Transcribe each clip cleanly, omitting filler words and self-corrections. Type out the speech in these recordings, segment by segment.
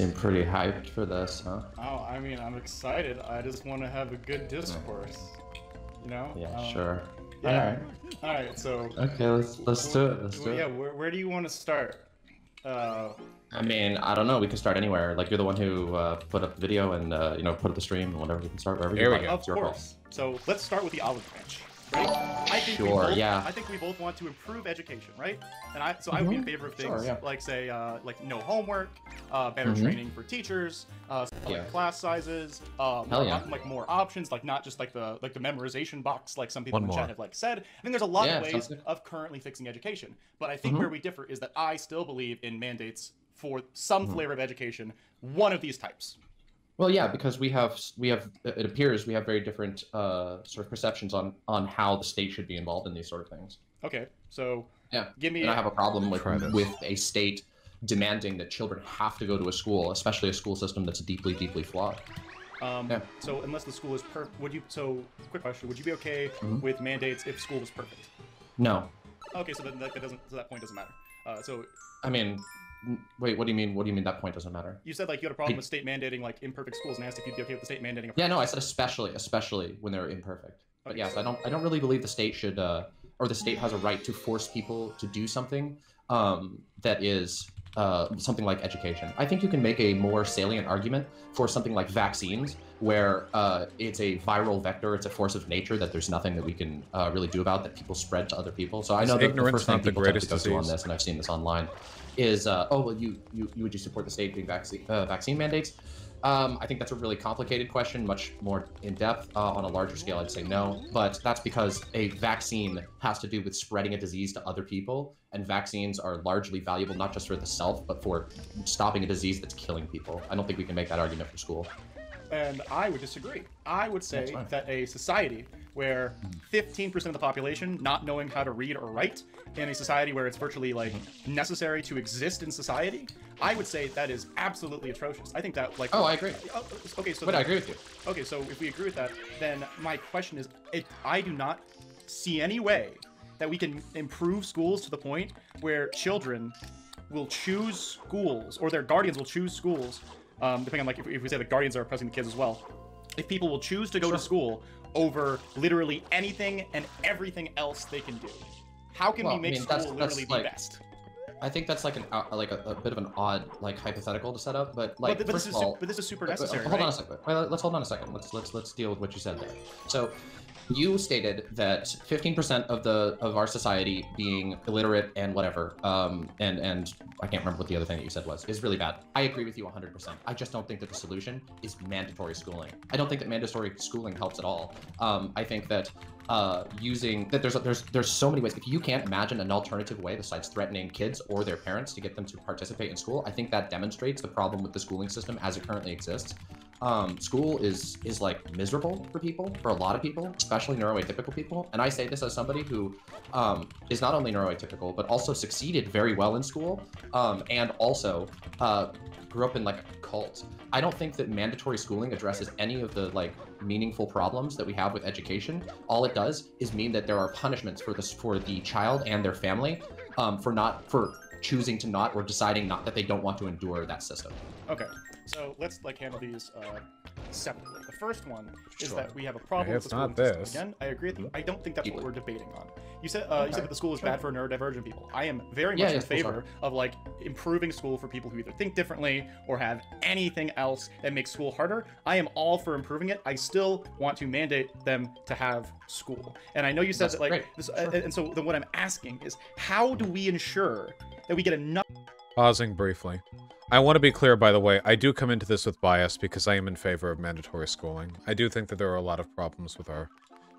seem pretty hyped for this, huh? Oh, I mean, I'm excited. I just want to have a good discourse, you know? Yeah, sure. Yeah. All right. So. Okay, let's do it. Let's do it. Yeah, where do you want to start? I mean, I don't know. We can start anywhere. Like, you're the one who put up the video and you know, put up the stream and whatever. You can start wherever you want. Of course. So let's start with the olive branch. Right? I think I think we both want to improve education, right? And I would be in favor of things like, say, like no homework, better training for teachers, like class sizes, like more options, like not just like the memorization box, like some people in chat have like said. I think there's a lot of ways of currently fixing education, but I think where we differ is that I still believe in mandates for some flavor of education, one of these types. Well, yeah, because we have it appears we have very different sort of perceptions on how the state should be involved in these sort of things. Okay, so give me. And I have a problem with a state demanding that children have to go to a school, especially a school system that's deeply, deeply flawed. So unless the school is perfect, would you? So quick question: would you be okay with mandates if school was perfect? No. Okay, so then that doesn't. So that point doesn't matter. So. I mean. Wait, what do you mean? What do you mean that point doesn't matter? You said like you had a problem with state mandating like imperfect schools, and asked if you'd be okay with the state mandating. Yeah, no, I said especially when they're imperfect. But yes, I don't really believe the state should, or the state has a right to force people to do something that is something like education. I think you can make a more salient argument for something like vaccines, where it's a viral vector, it's a force of nature that there's nothing that we can really do about that people spread to other people. So I know that the first thing people tend to go to on this, and I've seen this online, is oh well, you would you support the state doing vaccine mandates? I think that's a really complicated question, much more in depth. On a larger scale, I'd say no, but that's because a vaccine has to do with spreading a disease to other people, and vaccines are largely valuable not just for the self, but for stopping a disease that's killing people. I don't think we can make that argument for school. And I would disagree. I would say that a society where 15% of the population not knowing how to read or write, in a society where it's virtually like necessary to exist in society, I would say that is absolutely atrocious. I think that like I agree. Okay, so I agree with you. Okay, so if we agree with that, then my question is, I do not see any way that we can improve schools to the point where children will choose schools, or their guardians will choose schools, depending on like if we say the guardians are oppressing the kids as well. If people will choose to go to school over literally anything and everything else they can do, how can we make school literally the best? I think that's like a bit of an odd like hypothetical to set up, but like first of all, but this is super necessary. Hold on a second. Let's hold on a second. Let's deal with what you said there. So, you stated that 15% of our society being illiterate and whatever, and I can't remember what the other thing that you said was, is really bad. I agree with you 100%. I just don't think that the solution is mandatory schooling. I don't think that mandatory schooling helps at all. I think that there's so many ways. If you can't imagine an alternative way besides threatening kids or their parents to get them to participate in school, I think that demonstrates the problem with the schooling system as it currently exists. School is like miserable for people, for a lot of people, especially neuroatypical people. And I say this as somebody who is not only neuroatypical, but also succeeded very well in school, and also grew up in like a cult. I don't think that mandatory schooling addresses any of the like meaningful problems that we have with education. All it does is mean that there are punishments for the child and their family for choosing to not, or deciding not that they don't want to endure that system. Okay. So let's like handle these separately. The first one is that we have a problem with the school system. Again, I agree. I don't think that's what we're debating on. You said that the school is bad for neurodivergent people. I am very much in favor of like improving school for people who either think differently or have anything else that makes school harder. I am all for improving it. I still want to mandate them to have school. And I know you said that like this, and so then what I'm asking is, how do we ensure that we get enough? Pausing briefly. I want to be clear, by the way, I do come into this with bias because I am in favor of mandatory schooling. I do think that there are a lot of problems with our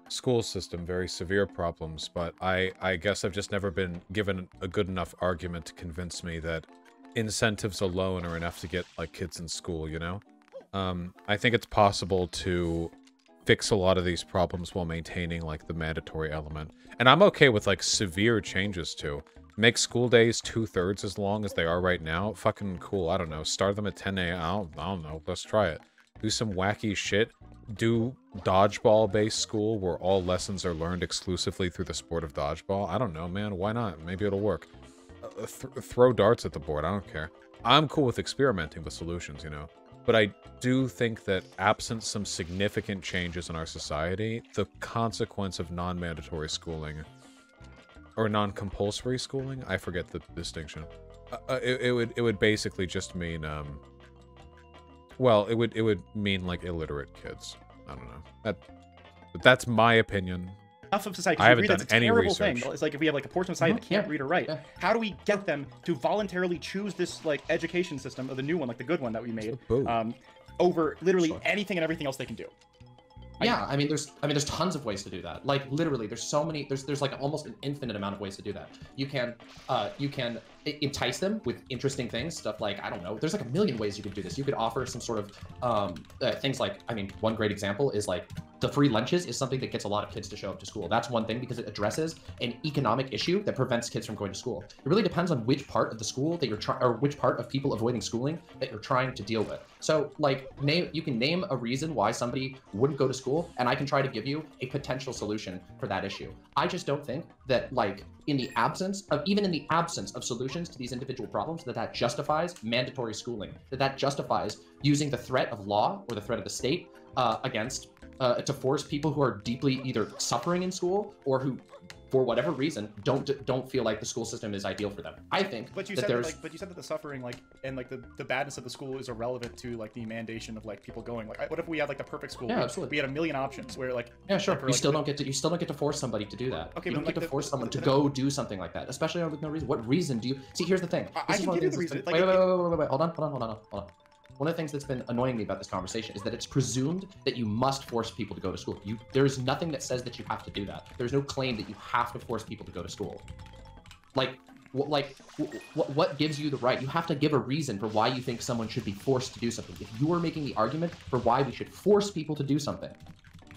school system, very severe problems, but I guess I've just never been given a good enough argument to convince me that incentives alone are enough to get like kids in school, you know? I think it's possible to fix a lot of these problems while maintaining like the mandatory element. And I'm okay with like severe changes too. Make school days 2/3 as long as they are right now. Fucking cool. I don't know. Start them at 10 a.m. I don't know. Let's try it. Do some wacky shit. Do dodgeball-based school where all lessons are learned exclusively through the sport of dodgeball. I don't know, man. Why not? Maybe it'll work. Throw darts at the board. I don't care. I'm cool with experimenting with solutions, you know. But I do think that absent some significant changes in our society, the consequence of non-mandatory schooling, or non-compulsory schooling, I forget the distinction, it would basically just mean, well, it would mean, like, illiterate kids. I don't know. That's my opinion. Enough of society. I haven't done any research. Thing. It's like if we have like a portion of society that can't read or write, how do we get them to voluntarily choose this like education system, or the new one, like the good one that we made, over literally anything and everything else they can do? Yeah, I mean there's tons of ways to do that. Like literally, there's so many. There's like almost an infinite amount of ways to do that. You can entice them with interesting things, stuff like, I don't know. There's like a million ways you could do this. You could offer some sort of things like, I mean, one great example is like the free lunches is something that gets a lot of kids to show up to school. That's one thing because it addresses an economic issue that prevents kids from going to school. It really depends on which part of the school that you're trying, or which part of people avoiding schooling that you're trying to deal with. So like you can name a reason why somebody wouldn't go to school, and I can try to give you a potential solution for that issue. I just don't think that like even in the absence of solutions to these individual problems, that justifies mandatory schooling, that justifies using the threat of law or the threat of the state to force people who are deeply either suffering in school or who, for whatever reason, don't feel like the school system is ideal for them. I think but you said that the suffering and the badness of the school is irrelevant to like the mandation of like people going like, what if we had like the perfect school? Yeah, absolutely. We had a million options where like you still don't get to force somebody to do that. Okay, you don't get to force someone to go do something like that, especially with no reason. What reason do you see? Here's the thing. I can give you the reason. Wait, hold on. One of the things that's been annoying me about this conversation is that it's presumed that you must force people to go to school. There's nothing that says that you have to do that. There's no claim that you have to force people to go to school. What gives you the right? You have to give a reason for why you think someone should be forced to do something. If you are making the argument for why we should force people to do something,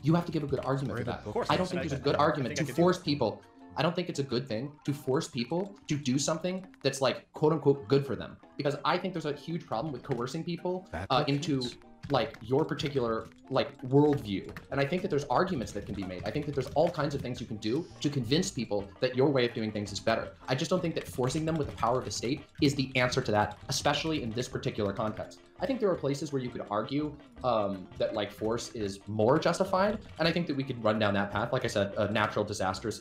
you have to give a good argument for that. I don't think there's a good argument to force people. I don't think it's a good thing to force people to do something that's like quote unquote good for them, because I think there's a huge problem with coercing people into like your particular like worldview. And I think that there's arguments that can be made. I think that there's all kinds of things you can do to convince people that your way of doing things is better. I just don't think that forcing them with the power of the state is the answer to that, especially in this particular context. I think there are places where you could argue that like force is more justified, and I think that we could run down that path. Like I said, natural disasters,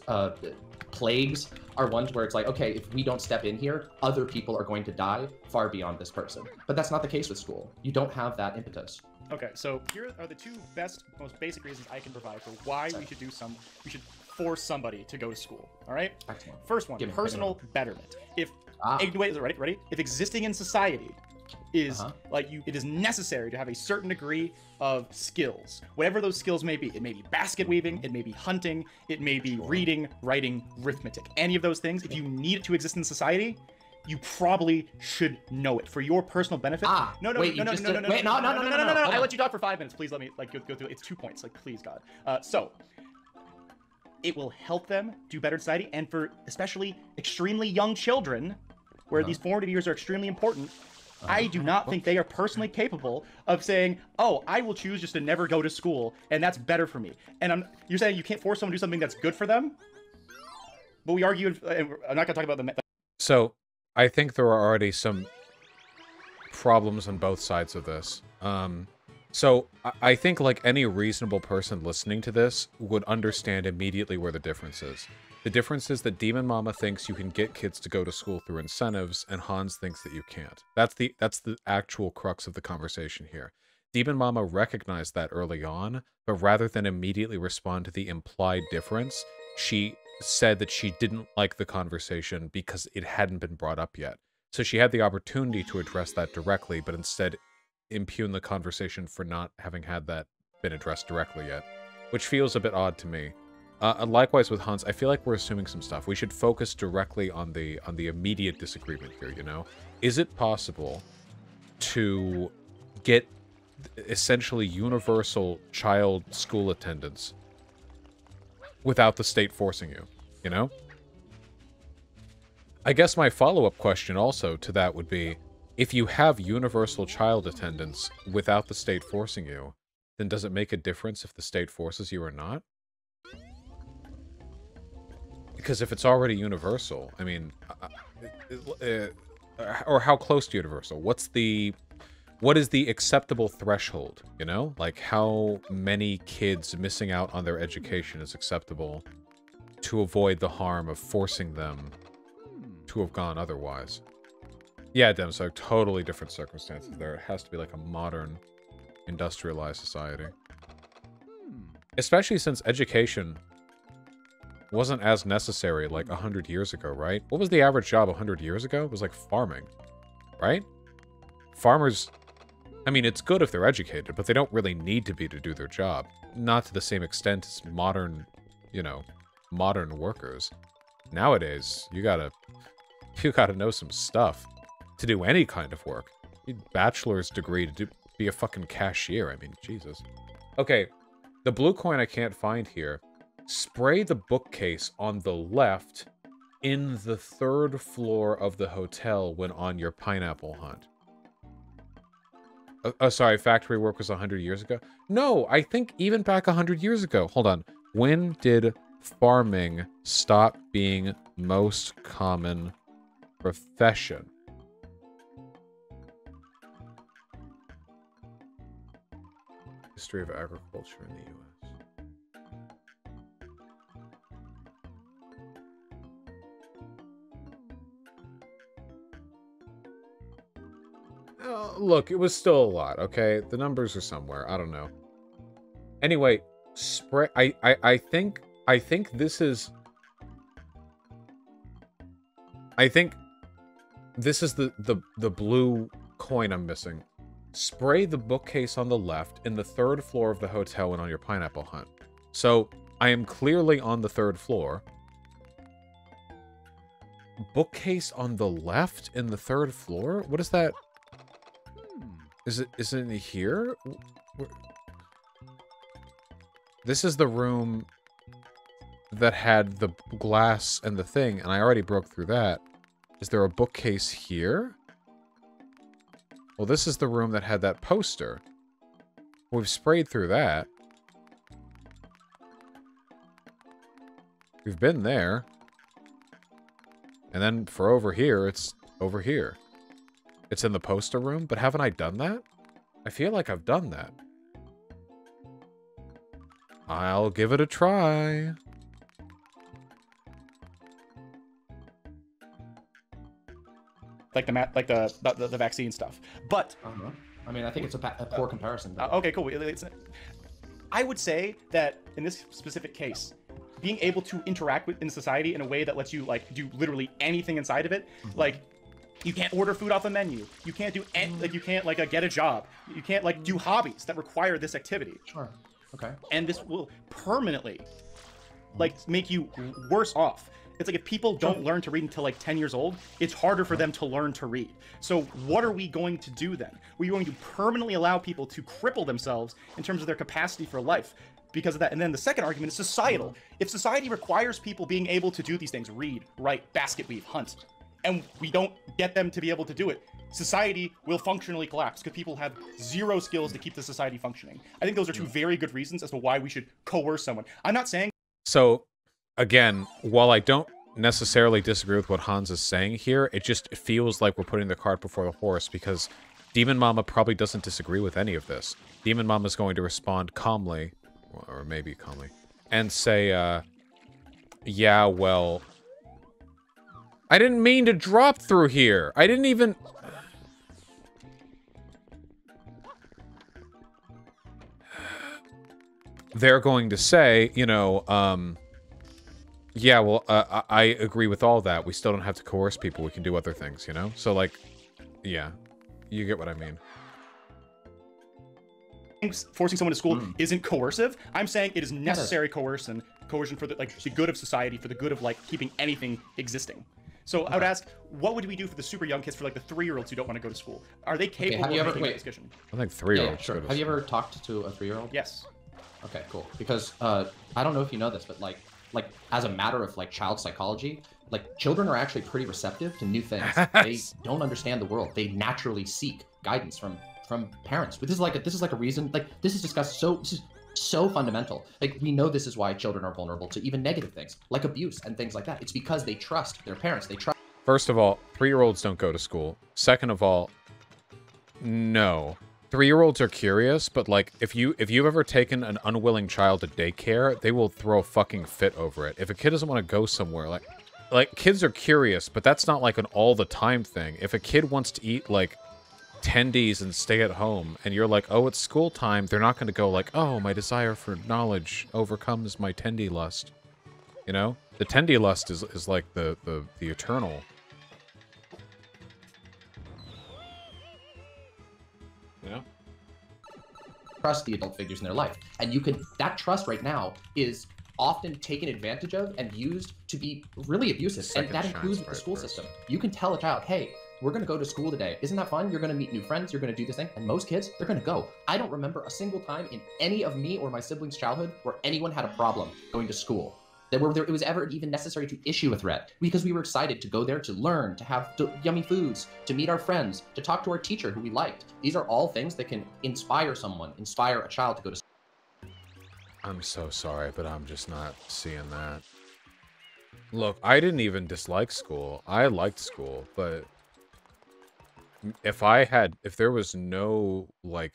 plagues are ones where it's like, okay, if we don't step in here, other people are going to die far beyond this person. But that's not the case with school. You don't have that impetus. Okay, so here are the two best, most basic reasons I can provide for why we should force somebody to go to school. All right. Excellent. First one: personal betterment. If existing in society is it is necessary to have a certain degree of skills, whatever those skills may be. It may be basket weaving, it may be hunting, it may be reading, writing, arithmetic, any of those things. If you need it to exist in society, you probably should know it for your personal benefit. No. I let you talk for 5 minutes. Please let me like go through. It's 2 points. Like, please, God. So it will help them do better in society, and for especially extremely young children, where these formative years are extremely important. I do not think they are personally capable of saying, oh, I will choose just to never go to school, and that's better for me. And you're saying you can't force someone to do something that's good for them? But we argued, and I'm not going to talk about the... So, I think there are already some problems on both sides of this. So, I think like any reasonable person listening to this would understand immediately where the difference is. The difference is that DemonMama thinks you can get kids to go to school through incentives, and Hans thinks that you can't. That's the actual crux of the conversation here. DemonMama recognized that early on, but rather than immediately respond to the implied difference, she said that she didn't like the conversation because it hadn't been brought up yet. So she had the opportunity to address that directly, but instead impugn the conversation for not having had that been addressed directly yet, which feels a bit odd to me. Likewise with Hans, I feel like we're assuming some stuff. We should focus directly on the immediate disagreement here, you know? Is it possible to get essentially universal child school attendance without the state forcing you, you know? I guess my follow-up question also to that would be, if you have universal child attendance without the state forcing you, then does it make a difference if the state forces you or not? Because if it's already universal, I mean, or how close to universal? What is the acceptable threshold? You know, like how many kids missing out on their education is acceptable to avoid the harm of forcing them to have gone otherwise? Yeah, Dem, so totally different circumstances there. It has to be like a modern, industrialized society. Especially since education wasn't as necessary like 100 years ago, right? What was the average job 100 years ago? It was like farming, right? Farmers, I mean, it's good if they're educated, but they don't really need to be to do their job. Not to the same extent as modern, you know, modern workers. Nowadays, you gotta know some stuff to do any kind of work. You need a bachelor's degree to be a fucking cashier. I mean, Jesus. Okay, the blue coin I can't find here. Spray the bookcase on the left in the third floor of the hotel when on your pineapple hunt. Oh, sorry, factory work was 100 years ago? No, I think even back 100 years ago. Hold on. When did farming stop being most common profession? History of agriculture in the U.S. Look, it was still a lot, okay? The numbers are somewhere. I don't know. Anyway, spray... I think this is... I think this is the blue coin I'm missing. Spray the bookcase on the left in the third floor of the hotel and on your pineapple hunt. So, I am clearly on the third floor. Bookcase on the left in the third floor? What is that? Is it in here? This is the room that had the glass and the thing, and I already broke through that. Is there a bookcase here? Well, this is the room that had that poster. We've sprayed through that. We've been there. And then for over here, it's over here. It's in the poster room, but haven't I done that? I feel like I've done that. I'll give it a try. Like the vaccine stuff, but I don't know. I mean, I think it's a poor comparison. Okay, cool. I would say that in this specific case, being able to interact with in society in a way that lets you like do literally anything inside of it, like you can't order food off a menu, you can't do like you can't like get a job, you can't like do hobbies that require this activity. Sure. Okay. And this will permanently like make you worse off. It's like if people don't learn to read until like 10 years old, it's harder for them to learn to read. So what are we going to do then? We're going to permanently allow people to cripple themselves in terms of their capacity for life because of that. And then the second argument is societal. If society requires people being able to do these things, read, write, basket weave, hunt, and we don't get them to be able to do it, society will functionally collapse because people have zero skills to keep the society functioning. I think those are two very good reasons as to why we should coerce someone. I'm not saying... So... Again, while I don't necessarily disagree with what Hans is saying here, it just feels like we're putting the cart before the horse because DemonMama probably doesn't disagree with any of this. DemonMama is going to respond calmly, or maybe calmly, and say, yeah, well, I didn't mean to drop through here. I didn't even... They're going to say, you know, yeah, well, I agree with all that. We still don't have to coerce people. We can do other things, you know? So, like, yeah, you get what I mean. Forcing someone to school isn't coercive. I'm saying it is necessary coercion for the, like, the good of society, for the good of, like, keeping anything existing. So I would ask, what would we do for the super young kids, for like the 3-year-olds who don't want to go to school? Are they capable of making a discussion? I think 3-year-olds. Yeah, sure. Have you ever talked to a 3-year-old? Yes. Okay, cool. Because I don't know if you know this, but like as a matter of like child psychology, like children are actually pretty receptive to new things. They don't understand the world. They naturally seek guidance from parents. But this is like a reason, like this is discussed so fundamental. Like we know this is why children are vulnerable to even negative things like abuse and things like that. It's because they trust their parents. They trust First of all, 3-year-olds don't go to school. Second of all, no. 3-year-olds are curious, but like if you've ever taken an unwilling child to daycare, they will throw a fucking fit over it. If a kid doesn't want to go somewhere, like kids are curious, but that's not like an all the time thing. If a kid wants to eat like tendies and stay at home and you're like, oh, it's school time, they're not going to go like, oh, my desire for knowledge overcomes my tendy lust. You know? The tendy lust is like the eternal. Yeah. Trust the adult figures in their life. And you can, that trust right now is often taken advantage of and used to be really abusive. And that includes the school system. You can tell a child, hey, we're going to go to school today. Isn't that fun? You're going to meet new friends. You're going to do this thing. And most kids, they're going to go. I don't remember a single time in any of me or my siblings' childhood where anyone had a problem going to school. That were there, it was ever even necessary to issue a threat because we were excited to go there to learn, to have yummy foods, to meet our friends, to talk to our teacher who we liked. These are all things that can inspire someone, inspire a child to go to school. I'm so sorry, but I'm just not seeing that. Look, I didn't even dislike school. I liked school, but if there was no, like,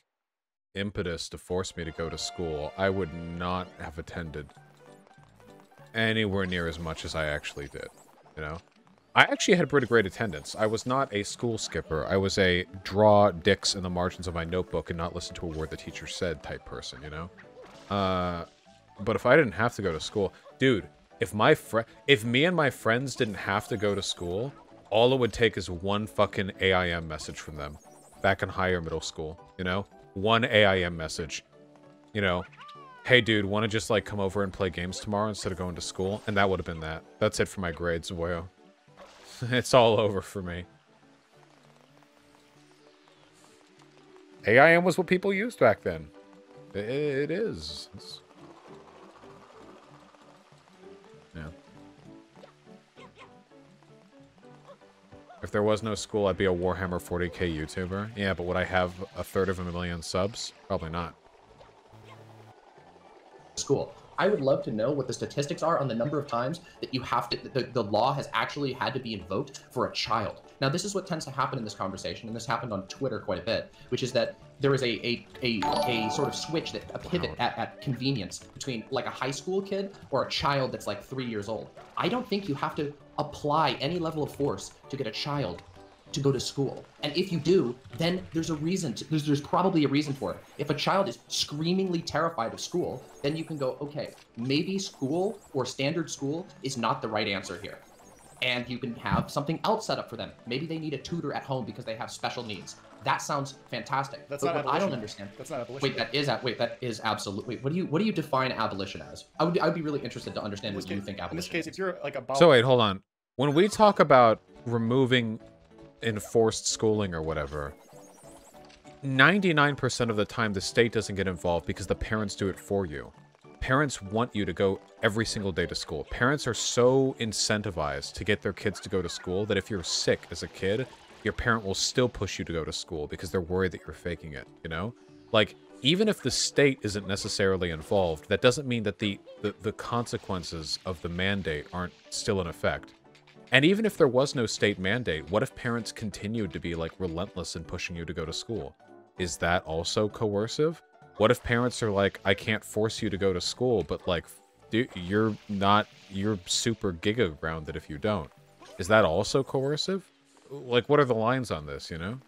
impetus to force me to go to school, I would not have attended anywhere near as much as I actually did, you know? I actually had pretty great attendance. I was not a school skipper. I was a draw dicks in the margins of my notebook and not listen to a word the teacher said type person, you know? But if I didn't have to go to school... Dude, if me and my friends didn't have to go to school, all it would take is one fucking AIM message from them. Back in higher middle school, you know? One AIM message, you know? Hey, dude, want to just, like, come over and play games tomorrow instead of going to school? And that would have been that. That's it for my grades, boyo. It's all over for me. AIM was what people used back then. It is. Yeah. If there was no school, I'd be a Warhammer 40k YouTuber. Yeah, but would I have 3rd of a million subs? Probably not. School. I would love to know what the statistics are on the number of times that you have to, the law has actually had to be invoked for a child. Now, this is what tends to happen in this conversation, and this happened on Twitter quite a bit, which is that there is a sort of switch, that a pivot at convenience between like a high school kid or a child that's like 3 years old. I don't think you have to apply any level of force to get a child to go to school. And if you do, then there's a reason, there's probably a reason for it. If a child is screamingly terrified of school, then you can go, okay, maybe school or standard school is not the right answer here. And you can have something else set up for them. Maybe they need a tutor at home because they have special needs. That sounds fantastic. That's but not what abolition. I don't understand. That's not abolition. Wait, that is absolutely. What do you define abolition as? I would be really interested to understand what you think abolition is. In this case, if you're like a So wait, hold on. When we talk about removing enforced schooling or whatever, 99% of the time the state doesn't get involved because the parents do it for you. Parents want you to go every single day to school. Parents are so incentivized to get their kids to go to school that if you're sick as a kid, your parent will still push you to go to school because they're worried that you're faking it, you know? Like, even if the state isn't necessarily involved, that doesn't mean that the consequences of the mandate aren't still in effect. And even if there was no state mandate, what if parents continued to be, like, relentless in pushing you to go to school? Is that also coercive? What if parents are like, I can't force you to go to school, but, like, dude, you're super giga-grounded if you don't. Is that also coercive? Like, what are the lines on this, you know?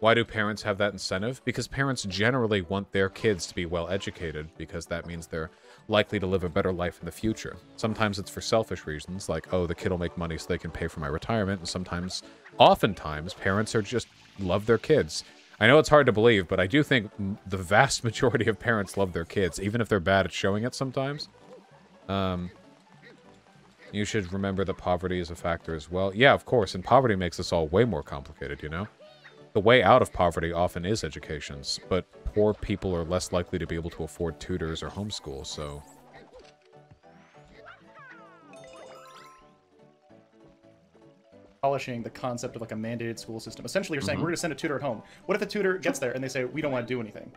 Why do parents have that incentive? Because parents generally want their kids to be well-educated, because that means they're likely to live a better life in the future. Sometimes it's for selfish reasons, like, oh, the kid will make money so they can pay for my retirement, and sometimes, oftentimes, parents are just love their kids. I know it's hard to believe, but I do think the vast majority of parents love their kids, even if they're bad at showing it sometimes. You should remember that poverty is a factor as well. Yeah, of course, and poverty makes this all way more complicated, you know? The way out of poverty often is education, but poor people are less likely to be able to afford tutors or homeschool, so... Abolishing the concept of, like, a mandated school system. Essentially, you're saying, we're going to send a tutor at home. What if the tutor gets there and they say, we don't want to do anything?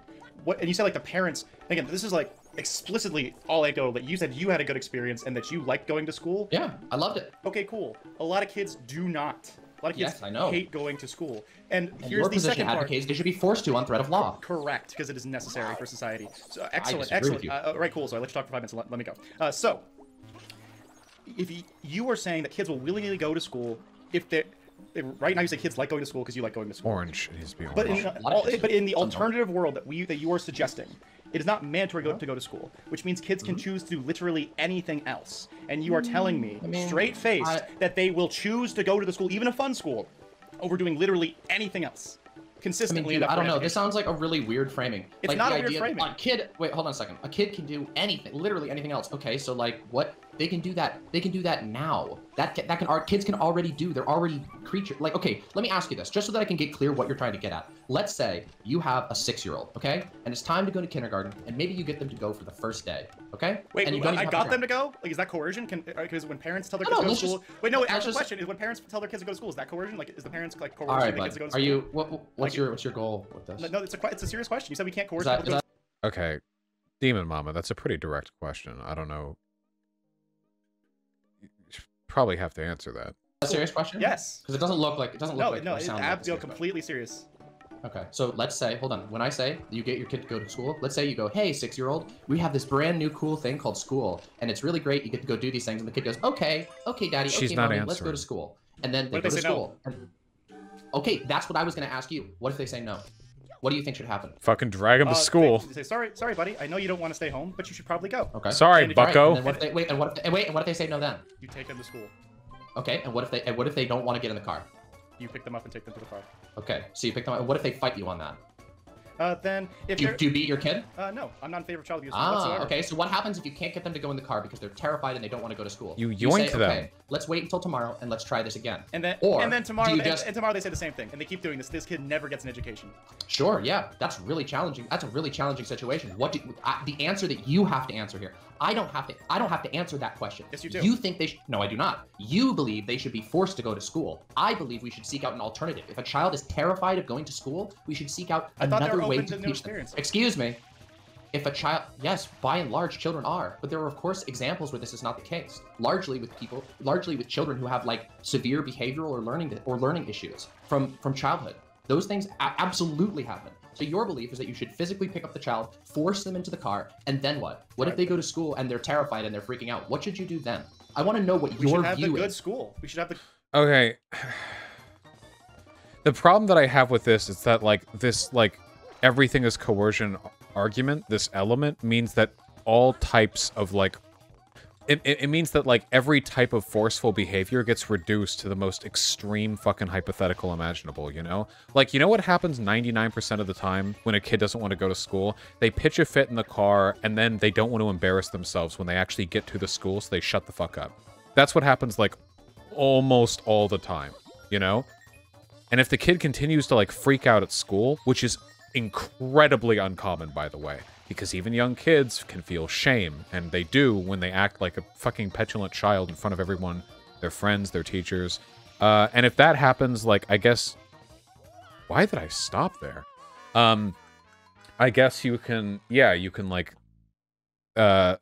What? And you say, like, the parents... Again, this is, like, explicitly all anecdotal that you said you had a good experience and that you liked going to school. Yeah, I loved it. Okay, cool. A lot of kids do not. A lot of kids hate going to school. And here's the second part. They should be forced to on threat of law. Correct, because it is necessary for society. So excellent, excellent. Right, cool. So I let you talk for 5 minutes. And let me go. So, if you are saying that kids will willingly go to school if they're... Right now, you say kids like going to school because you like going to school. Orange needs to be orange. But in the alternative world that you are suggesting, it is not mandatory to go to school, which means kids can choose to do literally anything else. And you are telling me, straight-faced, that they will choose to go to the school, even a fun school, over doing literally anything else. Consistently enough. I don't know. This sounds like a really weird framing. It's like, not a weird framing. Wait, hold on a second. A kid can do anything, literally anything else. Okay, so like what? They can do that. They can do that now. Kids can already do. They're already creatures. Like, okay, let me ask you this, just so that I can get clear what you're trying to get at. Let's say you have a 6-year-old, okay? And it's time to go to kindergarten, and maybe you get them to go for the first day, okay? Wait, and you I got them to go? Like, is that coercion? Because when parents tell their kids to go to school... Wait, no, actual question is when parents tell their kids to go to school, is that coercion? Like, is the parents, like, coercing the kids to go to school? What's your goal with this? No, it's a serious question. You said we can't coerce people to go to school. Okay, Demon Mama, that's a pretty direct question. I don't know. Probably have to answer that. A serious question? Yes. Because it doesn't look like it sounds completely serious. Okay, so let's say, hold on. When I say you get your kid to go to school, let's say you go, hey, 6-year-old, we have this brand new cool thing called school, and it's really great. You get to go do these things, and the kid goes, okay, daddy, mommy, let's go to school, and then they go to school. No? Okay, that's what I was going to ask you. What if they say no? What do you think should happen? Fucking drag him to school. They say, sorry, buddy. I know you don't want to stay home, but you should probably go. Okay. Sorry, bucko. And what if they say no then? You take them to school. Okay. And what if they don't want to get in the car? You pick them up and take them to the car. Okay. So you pick them up. What if they fight you on that? Then if do you beat your kid? No, I'm not in favor of child abuse whatsoever. Okay. So what happens if you can't get them to go in the car because they're terrified and they don't want to go to school? You yoink them. Okay, let's wait until tomorrow and let's try this again. And then tomorrow they say the same thing and they keep doing this. This kid never gets an education. Sure. Yeah. That's really challenging. That's a really challenging situation. The answer that you have to answer here. I don't have to answer that question. Yes, you do. You think they should? No, I do not. You believe they should be forced to go to school. I believe we should seek out an alternative. If a child is terrified of going to school, we should seek out another way to teach them. Excuse me. If a child, yes, by and large, children are, but there are of course examples where this is not the case. Largely with children who have like severe behavioral or learning issues from childhood. Those things absolutely happen. So your belief is that you should physically pick up the child, force them into the car, and then what? What if they go to school and they're terrified and they're freaking out? What should you do then? I want to know what your view is. Good school. We should have the. Okay. The problem that I have with this is that like everything is coercion argument. This element means that all types of like. It means that like every type of forceful behavior gets reduced to the most extreme fucking hypothetical imaginable, you know? Like, you know what happens 99% of the time when a kid doesn't want to go to school? They pitch a fit in the car, and then they don't want to embarrass themselves when they actually get to the school, so they shut the fuck up. That's what happens, like, almost all the time, you know? And if the kid continues to, like, freak out at school, which is incredibly uncommon, by the way, because even young kids can feel shame, and they do when they act like a fucking petulant child in front of everyone, their friends, their teachers. And if that happens, like, I guess... Why did I stop there? I guess you can... Yeah, you can, like,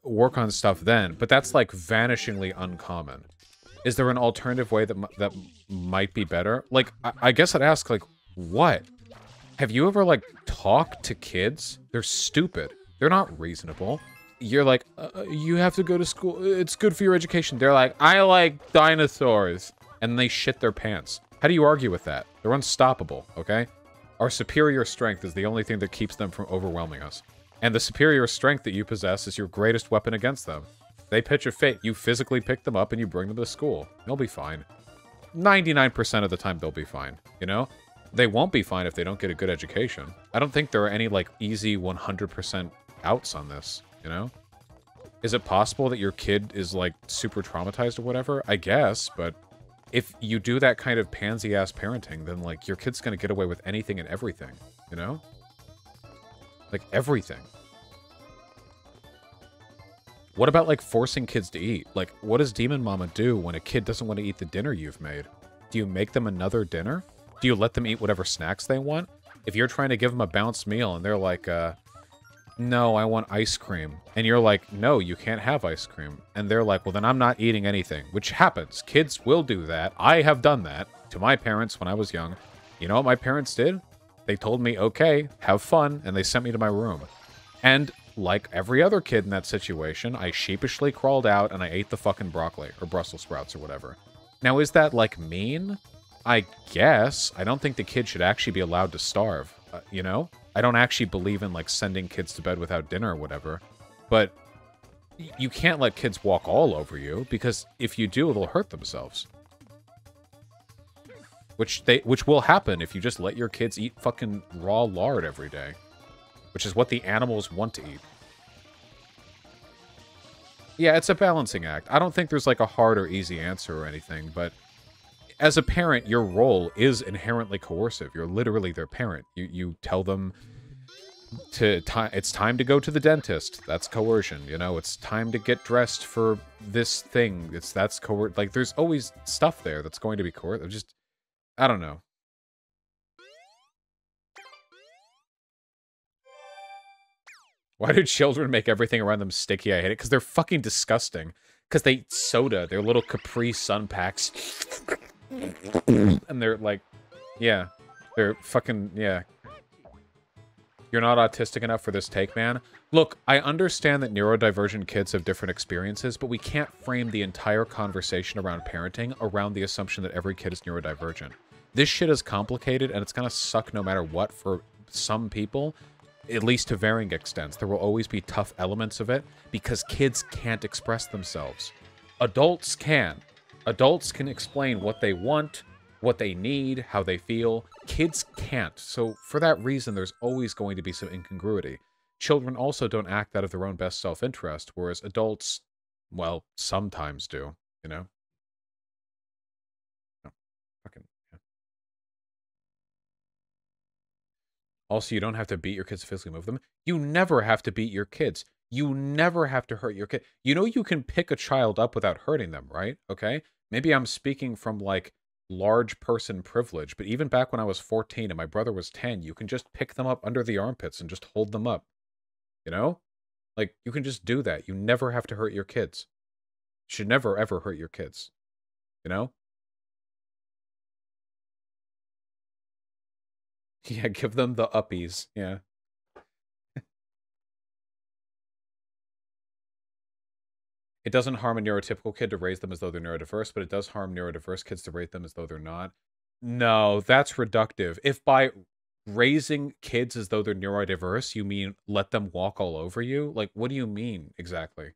work on stuff then. But that's, like, vanishingly uncommon. Is there an alternative way that might be better? Like, I guess I'd ask, like, what? Have you ever, like, talked to kids? They're stupid. They're not reasonable. You're like, you have to go to school. It's good for your education. They're like, I like dinosaurs. And they shit their pants. How do you argue with that? They're unstoppable, okay? Our superior strength is the only thing that keeps them from overwhelming us. And the superior strength that you possess is your greatest weapon against them. They pitch a fit. You physically pick them up and you bring them to school. They'll be fine. 99% of the time, they'll be fine, you know? They won't be fine if they don't get a good education. I don't think there are any, like, easy 100% outs on this, you know? Is it possible that your kid is, like, super traumatized or whatever? I guess, but if you do that kind of pansy-ass parenting, then, like, your kid's gonna get away with anything and everything, you know? Like, everything. What about, like, forcing kids to eat? Like, what does Demon Mama do when a kid doesn't want to eat the dinner you've made? Do you make them another dinner? Do you let them eat whatever snacks they want? If you're trying to give them a balanced meal and they're like, no, I want ice cream. And you're like, no, you can't have ice cream. And they're like, well, then I'm not eating anything, which happens. Kids will do that. I have done that to my parents when I was young. You know what my parents did? They told me, okay, have fun, and they sent me to my room. And like every other kid in that situation, I sheepishly crawled out and I ate the fucking broccoli or Brussels sprouts or whatever. Now, is that like mean? I guess. I don't think the kid should actually be allowed to starve, you know? I don't actually believe in, like, sending kids to bed without dinner or whatever, but you can't let kids walk all over you, because if you do, they'll hurt themselves. Which will happen if you just let your kids eat fucking raw lard every day, which is what the animals want to eat. Yeah, it's a balancing act. I don't think there's, like, a hard or easy answer or anything, but as a parent, your role is inherently coercive. You're literally their parent. You tell them to it's time to go to the dentist. That's coercion, you know? It's time to get dressed for this thing. That's coercion. Like, there's always stuff there that's going to be coercive. Just, I don't know. Why do children make everything around them sticky? I hate it. Because they're fucking disgusting. Because they eat soda. Their little Capri Sun packs. And they're like, yeah, they're fucking, yeah. You're not autistic enough for this take, man. Look, I understand that neurodivergent kids have different experiences, but we can't frame the entire conversation around parenting around the assumption that every kid is neurodivergent. This shit is complicated, and it's gonna suck no matter what for some people, at least to varying extents. There will always be tough elements of it because kids can't express themselves. Adults can. Adults can explain what they want, what they need, how they feel. Kids can't. So for that reason, there's always going to be some incongruity. Children also don't act out of their own best self-interest, whereas adults, well, sometimes do, you know? No. Fucking, yeah. Also, you don't have to beat your kids to physically move them. You never have to beat your kids. You never have to hurt your kid. You know you can pick a child up without hurting them, right? Okay? Maybe I'm speaking from, like, large person privilege, but even back when I was 14 and my brother was 10, you can just pick them up under the armpits and just hold them up. You know? Like, you can just do that. You never have to hurt your kids. You should never, ever hurt your kids. You know? Yeah, give them the uppies. Yeah. It doesn't harm a neurotypical kid to raise them as though they're neurodiverse, but it does harm neurodiverse kids to raise them as though they're not. No, that's reductive. If by raising kids as though they're neurodiverse, you mean let them walk all over you? Like, what do you mean exactly?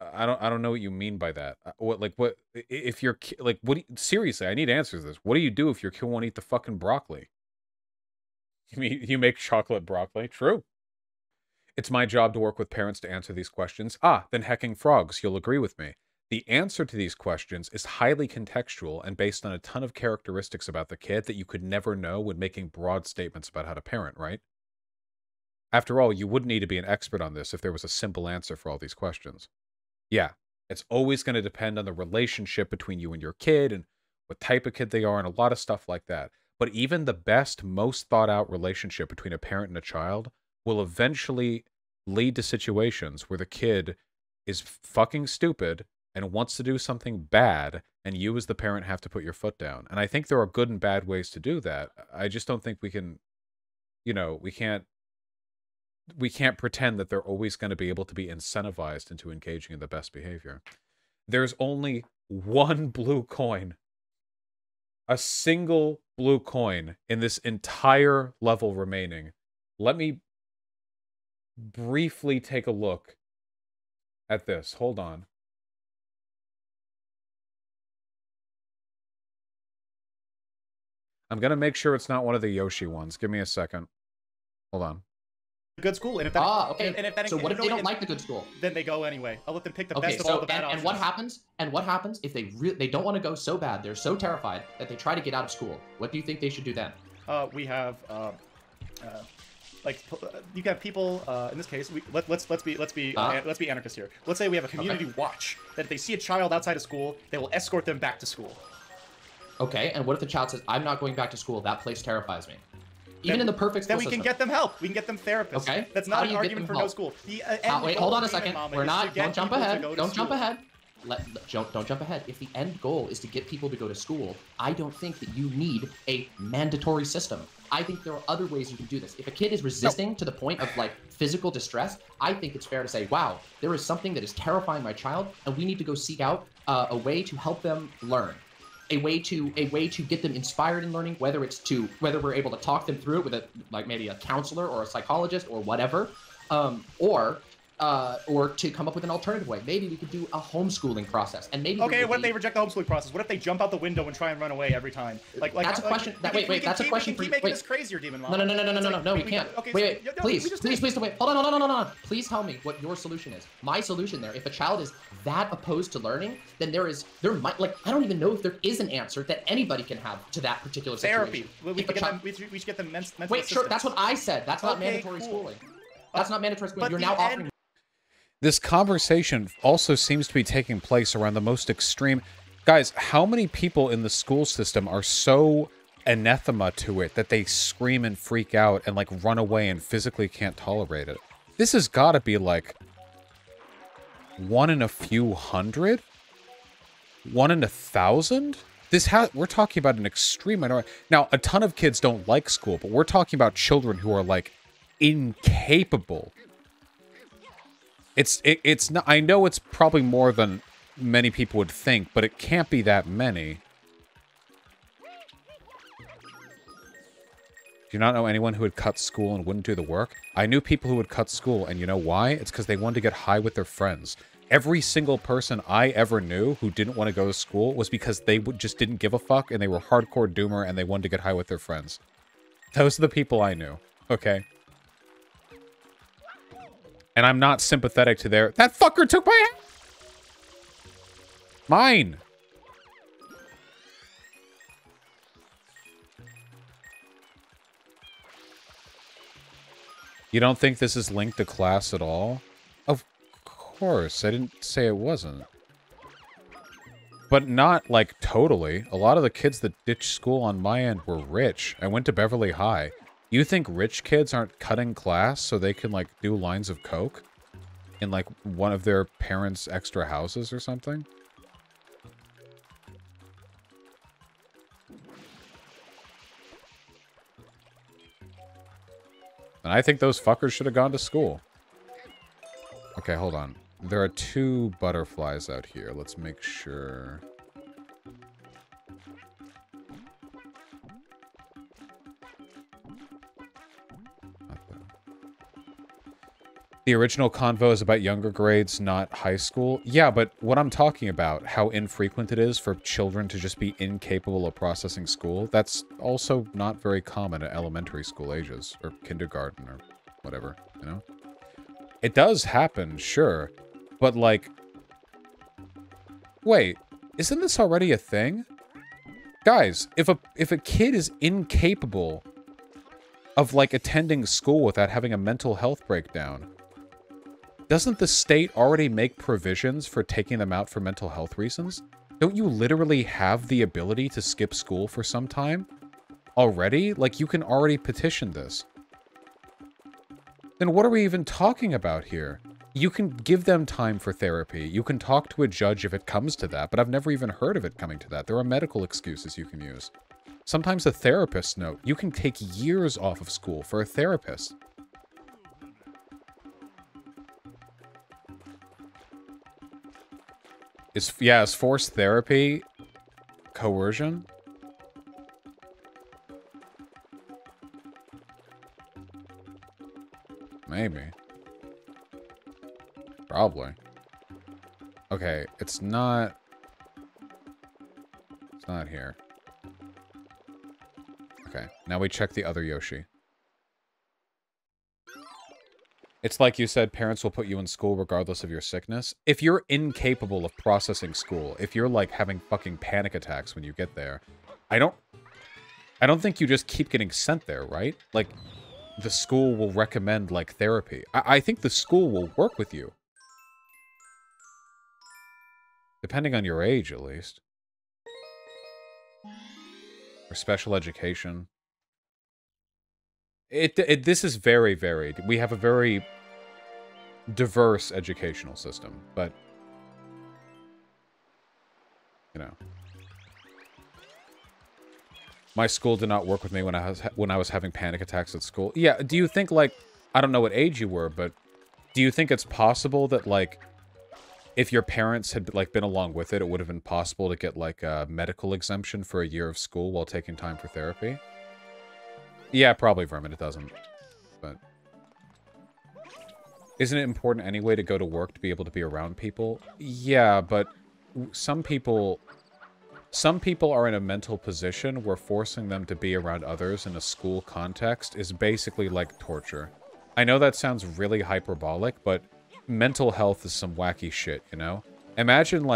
I don't know what you mean by that. What if you're like, what do you, seriously, I need answers to this. What do you do if your kid won't eat the fucking broccoli? You mean you make chocolate broccoli? True. It's my job to work with parents to answer these questions. Ah, then hecking frogs, you'll agree with me. The answer to these questions is highly contextual and based on a ton of characteristics about the kid that you could never know when making broad statements about how to parent, right? After all, you wouldn't need to be an expert on this if there was a simple answer for all these questions. Yeah, it's always going to depend on the relationship between you and your kid and what type of kid they are and a lot of stuff like that. But even the best, most thought-out relationship between a parent and a child will eventually lead to situations where the kid is fucking stupid and wants to do something bad, and you as the parent have to put your foot down. And I think there are good and bad ways to do that. I just don't think we can, you know, we can't pretend that they're always going to be able to be incentivized into engaging in the best behavior. There's only one blue coin, a single blue coin in this entire level remaining. Let me briefly take a look at this. Hold on. I'm going to make sure it's not one of the Yoshi ones. Give me a second. Hold on. Good school. And if that, okay. And if that so what if they don't like the good school? Then they go anyway. I'll let them pick the best of all the bad options. And what happens? And what happens if they don't want to go so bad, they're so terrified that they try to get out of school? What do you think they should do then? We have like you have people. In this case, let's be anarchists here. Let's say we have a community watch that if they see a child outside of school, they will escort them back to school. Okay, and what if the child says, "I'm not going back to school. That place terrifies me." Even in the perfect school system. Then we can get them help. We can get them therapists. Okay. That's not an argument for no school. Wait, hold on a second. We're not. Don't jump ahead. Don't jump ahead. Don't jump ahead. If the end goal is to get people to go to school, I don't think that you need a mandatory system. I think there are other ways you can do this. If a kid is resisting to the point of like physical distress, I think it's fair to say, wow, there is something that is terrifying my child, and we need to go seek out a way to help them learn. A way to get them inspired in learning, whether we're able to talk them through it with a, like maybe a counselor or a psychologist or whatever, or to come up with an alternative way. Maybe we could do a homeschooling process, and maybe what if they reject the homeschooling process? What if they jump out the window and try and run away every time? Like that's a question. That's a question for you. Keep making this crazier, Demon Mama. No, we can't. Okay, wait, please, wait. Hold on, no. Please tell me what your solution is. My solution there, if a child is that opposed to learning, then there might like I don't even know if there is an answer that anybody can have to that particular situation. Therapy. We should get them mental. Wait, sure. That's what I said. That's not mandatory schooling. That's not mandatory schooling. You're now offering. This conversation also seems to be taking place around the most extreme. Guys, how many people in the school system are so anathema to it that they scream and freak out and like run away and physically can't tolerate it? This has got to be like one in a few hundred? One in a thousand? We're talking about an extreme minority. Now, a ton of kids don't like school, but we're talking about children who are like incapable. It's not, I know it's probably more than many people would think, but it can't be that many. Do you not know anyone who would cut school and wouldn't do the work? I knew people who would cut school, and you know why? It's because they wanted to get high with their friends. Every single person I ever knew who didn't want to go to school was because they just didn't give a fuck, and they were hardcore doomer, and they wanted to get high with their friends. Those are the people I knew, okay? And I'm not sympathetic to their... That fucker took my... Mine! You don't think this is linked to class at all? Of course. I didn't say it wasn't. But not, like, totally. A lot of the kids that ditched school on my end were rich. I went to Beverly High. You think rich kids aren't cutting class so they can, like, do lines of coke in, like, one of their parents' extra houses or something? And I think those fuckers should have gone to school. Okay, hold on. There are two butterflies out here. Let's make sure... The original convo is about younger grades, not high school. Yeah, but what I'm talking about, how infrequent it is for children to just be incapable of processing school, that's also not very common at elementary school ages, or kindergarten, or whatever, you know? It does happen, sure, but like... Wait, isn't this already a thing? Guys, if a kid is incapable of, like, attending school without having a mental health breakdown, doesn't the state already make provisions for taking them out for mental health reasons? Don't you literally have the ability to skip school for some time already? Like, you can already petition this. Then what are we even talking about here? You can give them time for therapy. You can talk to a judge if it comes to that, but I've never even heard of it coming to that. There are medical excuses you can use. Sometimes a therapist's note. You can take years off of school for a therapist. Is forced therapy coercion? Maybe. Probably. Okay, it's not... It's not here. Okay, now we check the other Yoshi. It's like you said, parents will put you in school regardless of your sickness. If you're incapable of processing school, if you're, like, having fucking panic attacks when you get there, I don't think you just keep getting sent there, right? Like, the school will recommend, like, therapy. I think the school will work with you. Depending on your age, at least. Or special education. This is very varied. We have a very diverse educational system, but you know, my school did not work with me when I was having panic attacks at school. Yeah, do you think, like, I don't know what age you were, but do you think it's possible that, like, if your parents had, like, been along with it, it would have been possible to get, like, a medical exemption for a year of school while taking time for therapy? Yeah, probably, Vermin, it doesn't. But isn't it important anyway to go to work to be able to be around people? Yeah, but some people are in a mental position where forcing them to be around others in a school context is basically like torture. I know that sounds really hyperbolic, but mental health is some wacky shit, you know? Imagine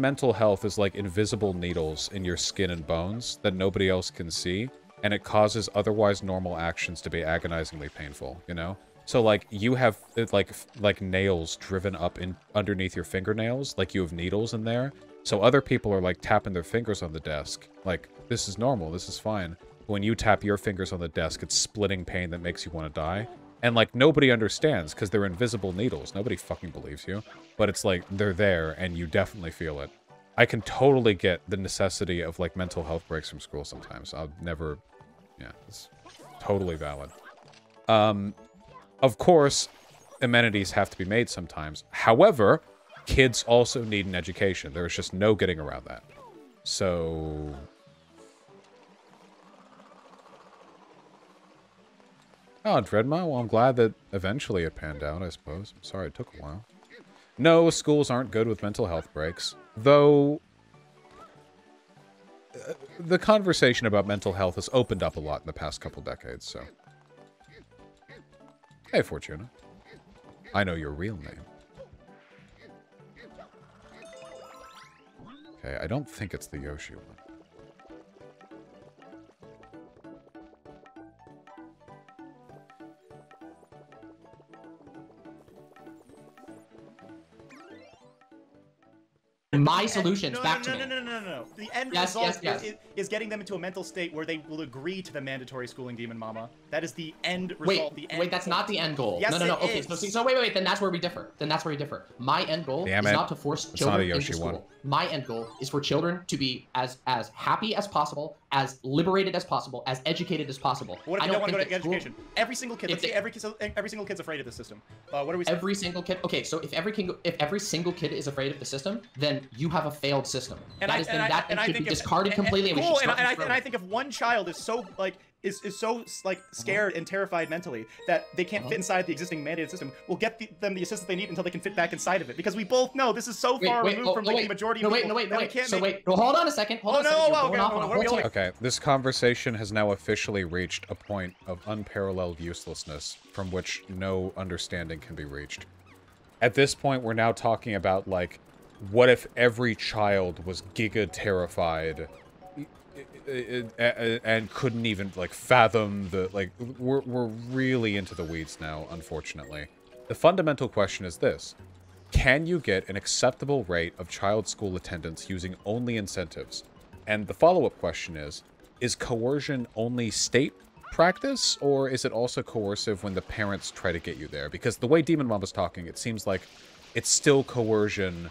mental health is like invisible needles in your skin and bones that nobody else can see, and it causes otherwise normal actions to be agonizingly painful, you know? So, like, you have, like nails driven up in underneath your fingernails, like you have needles in there. So other people are, like, tapping their fingers on the desk. Like, this is normal, this is fine. But when you tap your fingers on the desk, it's splitting pain that makes you want to die. And, like, nobody understands, because they're invisible needles. Nobody fucking believes you. But it's like, they're there, and you definitely feel it. I can totally get the necessity of, like, mental health breaks from school sometimes. I'll never... Yeah, it's totally valid. Of course, amenities have to be made sometimes. However, kids also need an education. There's just no getting around that. So... Oh, Dreadmaw, well, I'm glad that eventually it panned out, I suppose. I'm sorry it took a while. No, schools aren't good with mental health breaks. Though... the conversation about mental health has opened up a lot in the past couple decades, so... Hey, Fortuna. I know your real name. Okay, I don't think it's the Yoshi one. My solutions back to me. No. The end result is getting them into a mental state where they will agree to the mandatory schooling, DemonMama. That is the end result. Wait, that's not the end goal. Yes, no. Okay, so wait. Then that's where we differ. My end goal is not to force children into school. My end goal is for children to be as happy as possible, as liberated as possible, as educated as possible. What if they don't want to go to education? Every single kid. Let's say every single kid's afraid of the system. What are we saying? Every single kid. Okay, so if every single kid is afraid of the system, then you have a failed system. And I think if one child is so like scared and terrified mentally that they can't fit inside the existing mandated system, we'll get them the assistance they need until they can fit back inside of it. Because we both know this is so far removed from the majority of people. Hold on a second. Okay, this conversation has now officially reached a point of unparalleled uselessness from which no understanding can be reached. At this point, we're now talking about, like, what if every child was giga-terrified and couldn't even, like, fathom the... Like, we're really into the weeds now, unfortunately. The fundamental question is this. Can you get an acceptable rate of child school attendance using only incentives? And the follow-up question is coercion only state practice, or is it also coercive when the parents try to get you there? Because the way DemonMama was talking, it seems like it's still coercion...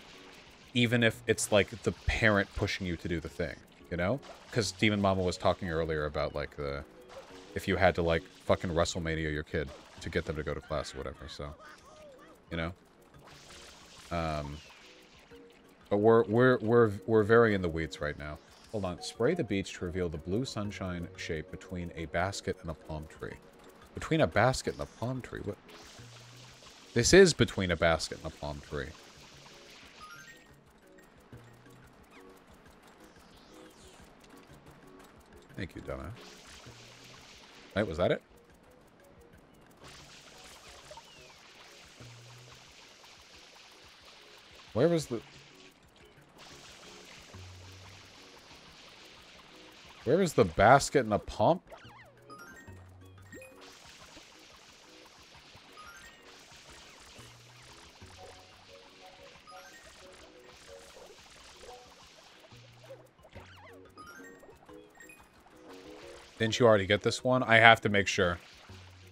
even if it's, like, the parent pushing you to do the thing, you know? Because DemonMama was talking earlier about, like, the... if you had to, like, fucking WrestleMania your kid to get them to go to class or whatever, so... you know? But we're very in the weeds right now. Hold on. Spray the beach to reveal the blue sunshine shape between a basket and a palm tree. Between a basket and a palm tree? What? This is between a basket and a palm tree. Thank you, Donna. Wait, was that it? Where was the... where was the basket and the pump? Didn't you already get this one? I have to make sure.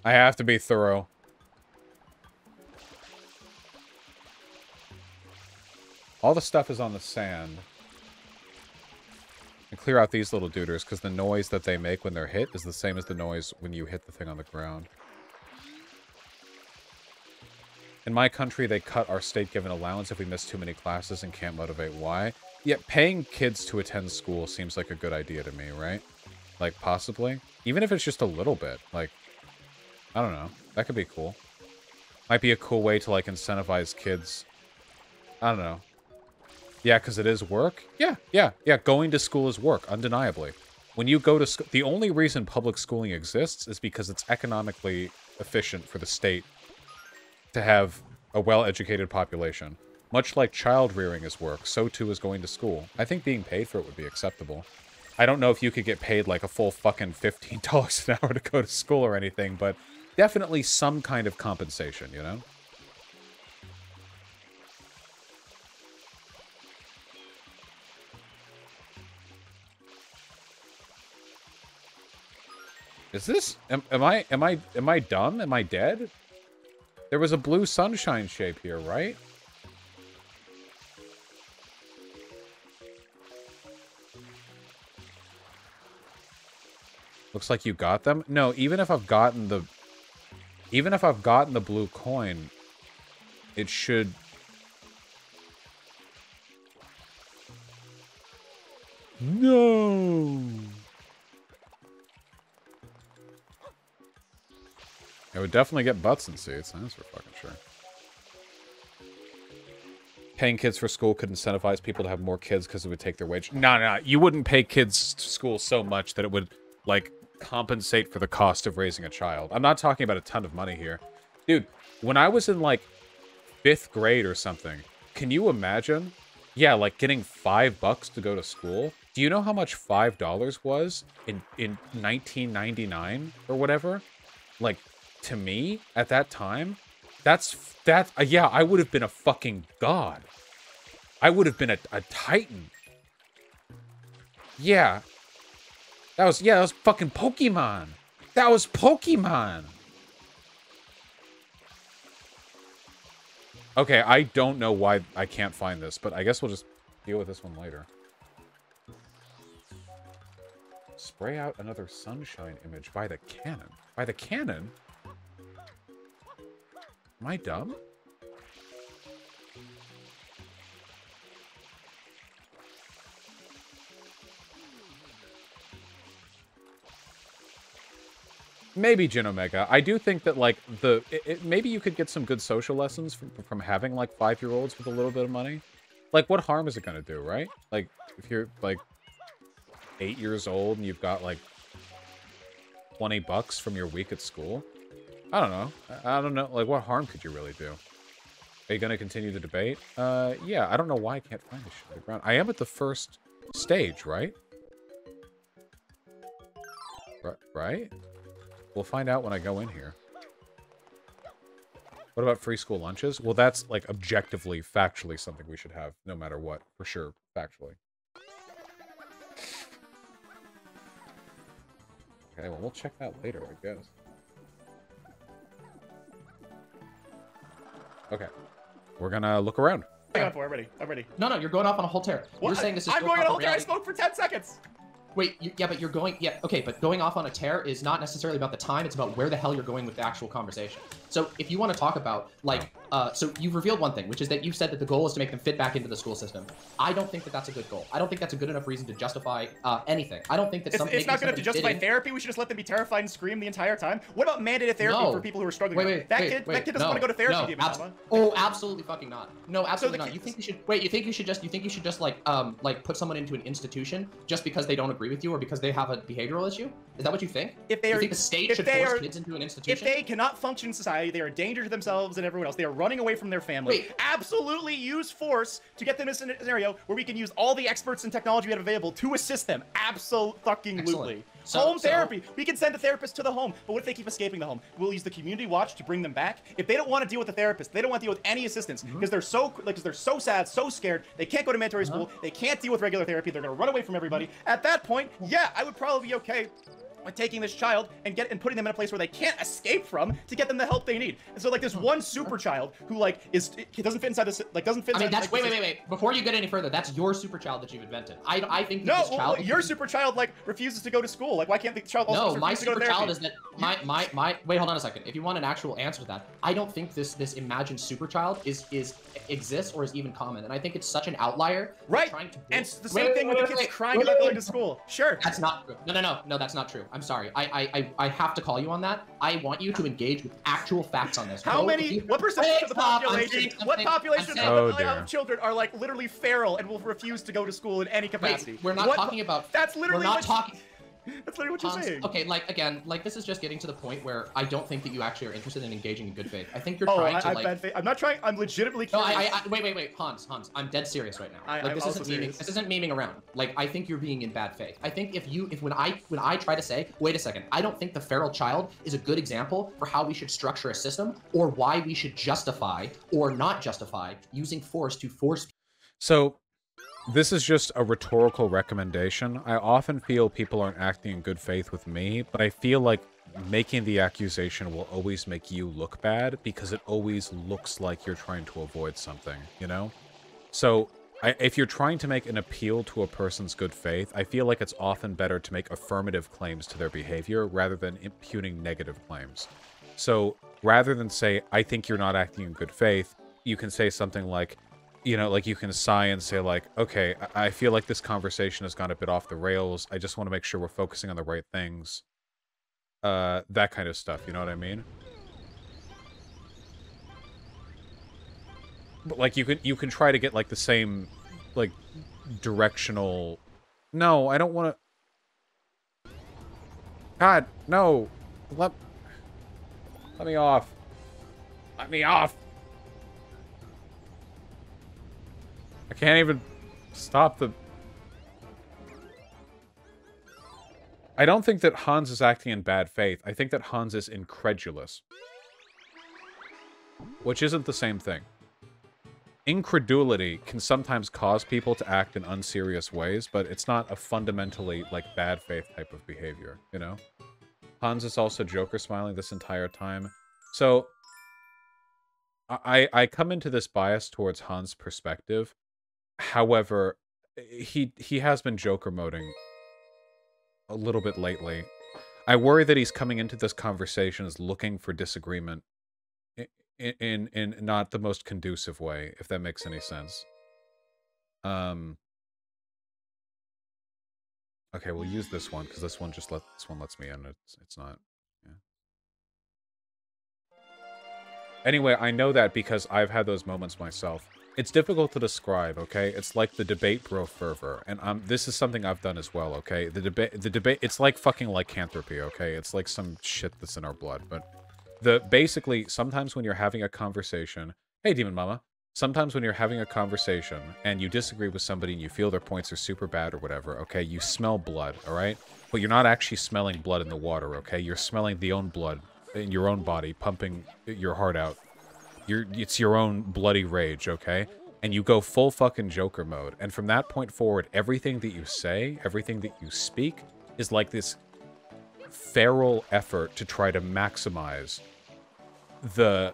I have to be thorough. All the stuff is on the sand. And clear out these little duders, because the noise that they make when they're hit is the same as the noise when you hit the thing on the ground. In my country, they cut our state-given allowance if we miss too many classes and can't motivate why. Yet paying kids to attend school seems like a good idea to me, right? Like, possibly. Even if it's just a little bit. Like, I don't know. That could be cool. Might be a cool way to, like, incentivize kids. I don't know. Yeah, because it is work? Yeah. Going to school is work, undeniably. When you go to school... The only reason public schooling exists is because it's economically efficient for the state to have a well-educated population. Much like child-rearing is work, so too is going to school. I think being paid for it would be acceptable. I don't know if you could get paid like a full fucking $15 an hour to go to school or anything, but definitely some kind of compensation, you know? Is this... Am I dumb? Am I dead? There was a blue sunshine shape here, right? Looks like you got them. No, even if I've gotten the blue coin, it should... No. I would definitely get butts and seats, that's for fucking sure. Paying kids for school could incentivize people to have more kids because it would take their wage. No, you wouldn't pay kids to school so much that it would, like, compensate for the cost of raising a child. I'm not talking about a ton of money here. Dude, when I was in, like, 5th grade or something, can you imagine? Yeah, like, getting $5 to go to school? Do you know how much $5 was in 1999 or whatever? Like, to me, at that time, yeah, I would have been a fucking god. I would have been a titan. Yeah. That was fucking Pokemon. That was Pokemon. Okay, I don't know why I can't find this, but I guess we'll just deal with this one later. Spray out another sunshine image by the cannon. By the cannon? Am I dumb? Maybe Jin Omega. I do think that, like, maybe you could get some good social lessons from having, like, 5-year-olds with a little bit of money. Like, what harm is it gonna do, right? Like, if you're, like, 8 years old and you've got, like, $20 from your week at school. I don't know. Like, what harm could you really do? Are you gonna continue the debate? Yeah. I don't know why I can't find this shit on the ground. I am at the first stage, right? Right? We'll find out when I go in here. What about free school lunches? Well, that's, like, objectively, factually something we should have, no matter what. For sure, factually. Okay, well, we'll check that later, I guess. Okay. We're gonna look around. I'm ready. No, you're going off on a whole tear. What? You're saying this is... I'm going on a whole tear! I spoke for 10 seconds! Wait, but going off on a tear is not necessarily about the time, it's about where the hell you're going with the actual conversation. So if you want to talk about, like, so you've revealed one thing, which is that you said that the goal is to make them fit back into the school system. I don't think that that's a good goal. I don't think that's a good enough reason to justify anything. I don't think that something... It's not good enough to justify therapy? We should just let them be terrified and scream the entire time? What about mandated therapy for people who are struggling? That kid doesn't want to go to therapy, DeMonMama. Oh, absolutely fucking not. No, absolutely not. You think you should just like put someone into an institution just because they don't agree with you or because they have a behavioral issue? Is that what you think? You think the state should force kids into an institution? If they cannot function in society, they are a danger to themselves and everyone else. They are running away from their family. Wait. Absolutely use force to get them in a scenario where we can use all the experts and technology we have available to assist them. Absolutely. Home therapy. We can send a therapist to the home, but what if they keep escaping the home? We'll use the community watch to bring them back. If they don't want to deal with a therapist, they don't want to deal with any assistance because they're so sad, so scared, they can't go to mandatory school, they can't deal with regular therapy, they're going to run away from everybody. At that point, yeah, I would probably be okay with taking this child and putting them in a place where they can't escape from to get them the help they need. And so like this one super child who like doesn't fit inside this wait, before you get any further, that's your super child that you've invented. I think that your super child like refuses to go to school. Like why can't the child also refuse to go to therapy? No, my super child is that my wait, hold on a second. If you want an actual answer to that, I don't think this imagined super child exists or is even common, and I think it's such an outlier. Right. And it's the same thing with the kids crying about going to school. Sure. That's not true. No, that's not true. I'm sorry. I have to call you on that. I want you to engage with actual facts on this. What percentage of the population? What population of children are like literally feral and will refuse to go to school in any capacity? Wait, we're not talking about. That's literally. We're not talking. That's literally what you're saying. Okay, like, again, like, this is just getting to the point where I don't think that you actually are interested in engaging in good faith. I think you're trying to, like... I'm not trying. I'm legitimately curious. No, wait, Hans, I'm dead serious right now. Like, this isn't memeing around. Like, I think you're being in bad faith. I think when I try to say, wait a second, I don't think the feral child is a good example for how we should structure a system or why we should justify or not justify using force to force... So... This is just a rhetorical recommendation. I often feel people aren't acting in good faith with me, but I feel like making the accusation will always make you look bad because it always looks like you're trying to avoid something, you know? So if you're trying to make an appeal to a person's good faith, I feel like it's often better to make affirmative claims to their behavior rather than imputing negative claims. So rather than say, I think you're not acting in good faith, you can say something like, you know, like you can sigh and say like, okay, I feel like this conversation has gone a bit off the rails. I just want to make sure we're focusing on the right things. That kind of stuff, you know what I mean? But like you can try to get like the same like directional. No, I don't want to. God, no. Let me off. Let me off. I can't even stop the... I don't think that Hans is acting in bad faith. I think that Hans is incredulous. Which isn't the same thing. Incredulity can sometimes cause people to act in unserious ways, but it's not a fundamentally, like, bad faith type of behavior, you know? Hans is also Joker smiling this entire time. So, I come into this bias towards Hans' perspective. However, he has been Joker moding a little bit lately. I worry that he's coming into this conversation as looking for disagreement in not the most conducive way, if that makes any sense. Okay, we'll use this one because this one just lets me in. It's not. Yeah. Anyway, I know that because I've had those moments myself. It's difficult to describe, okay? It's like the debate bro fervor, and this is something I've done as well, okay? The debate, it's like fucking lycanthropy, okay? It's like some shit that's in our blood, but basically, sometimes when you're having a conversation, hey, Demon Mama, sometimes when you're having a conversation and you disagree with somebody and you feel their points are super bad or whatever, okay? You smell blood, all right? But you're not actually smelling blood in the water, okay? You're smelling the own blood in your own body, pumping your heart out. It's your own bloody rage, okay? And you go full fucking Joker mode. And from that point forward, everything that you say, everything that you speak, is like this feral effort to try to maximize the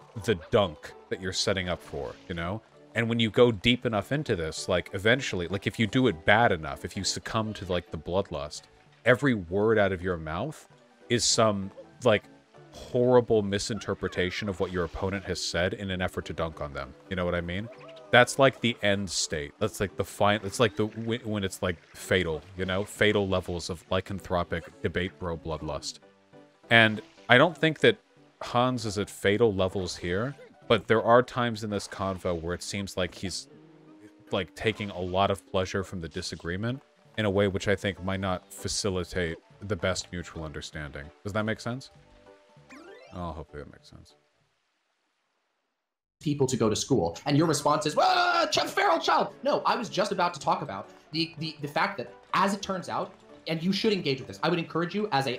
dunk that you're setting up for, you know? And when you go deep enough into this, like, eventually, like, if you do it bad enough, if you succumb to, like, the bloodlust, every word out of your mouth is some, like, horrible misinterpretation of what your opponent has said in an effort to dunk on them. You know what I mean? That's like the end state. That's like the final, it's like the, when it's like fatal, you know, fatal levels of lycanthropic debate bro bloodlust. And I don't think that Hans is at fatal levels here, but there are times in this convo where it seems like he's like taking a lot of pleasure from the disagreement in a way which I think might not facilitate the best mutual understanding. Does that make sense? Oh, hopefully that makes sense. People to go to school, and your response is, well, feral child. No, I was just about to talk about the fact that, as it turns out, and you should engage with this. I would encourage you as a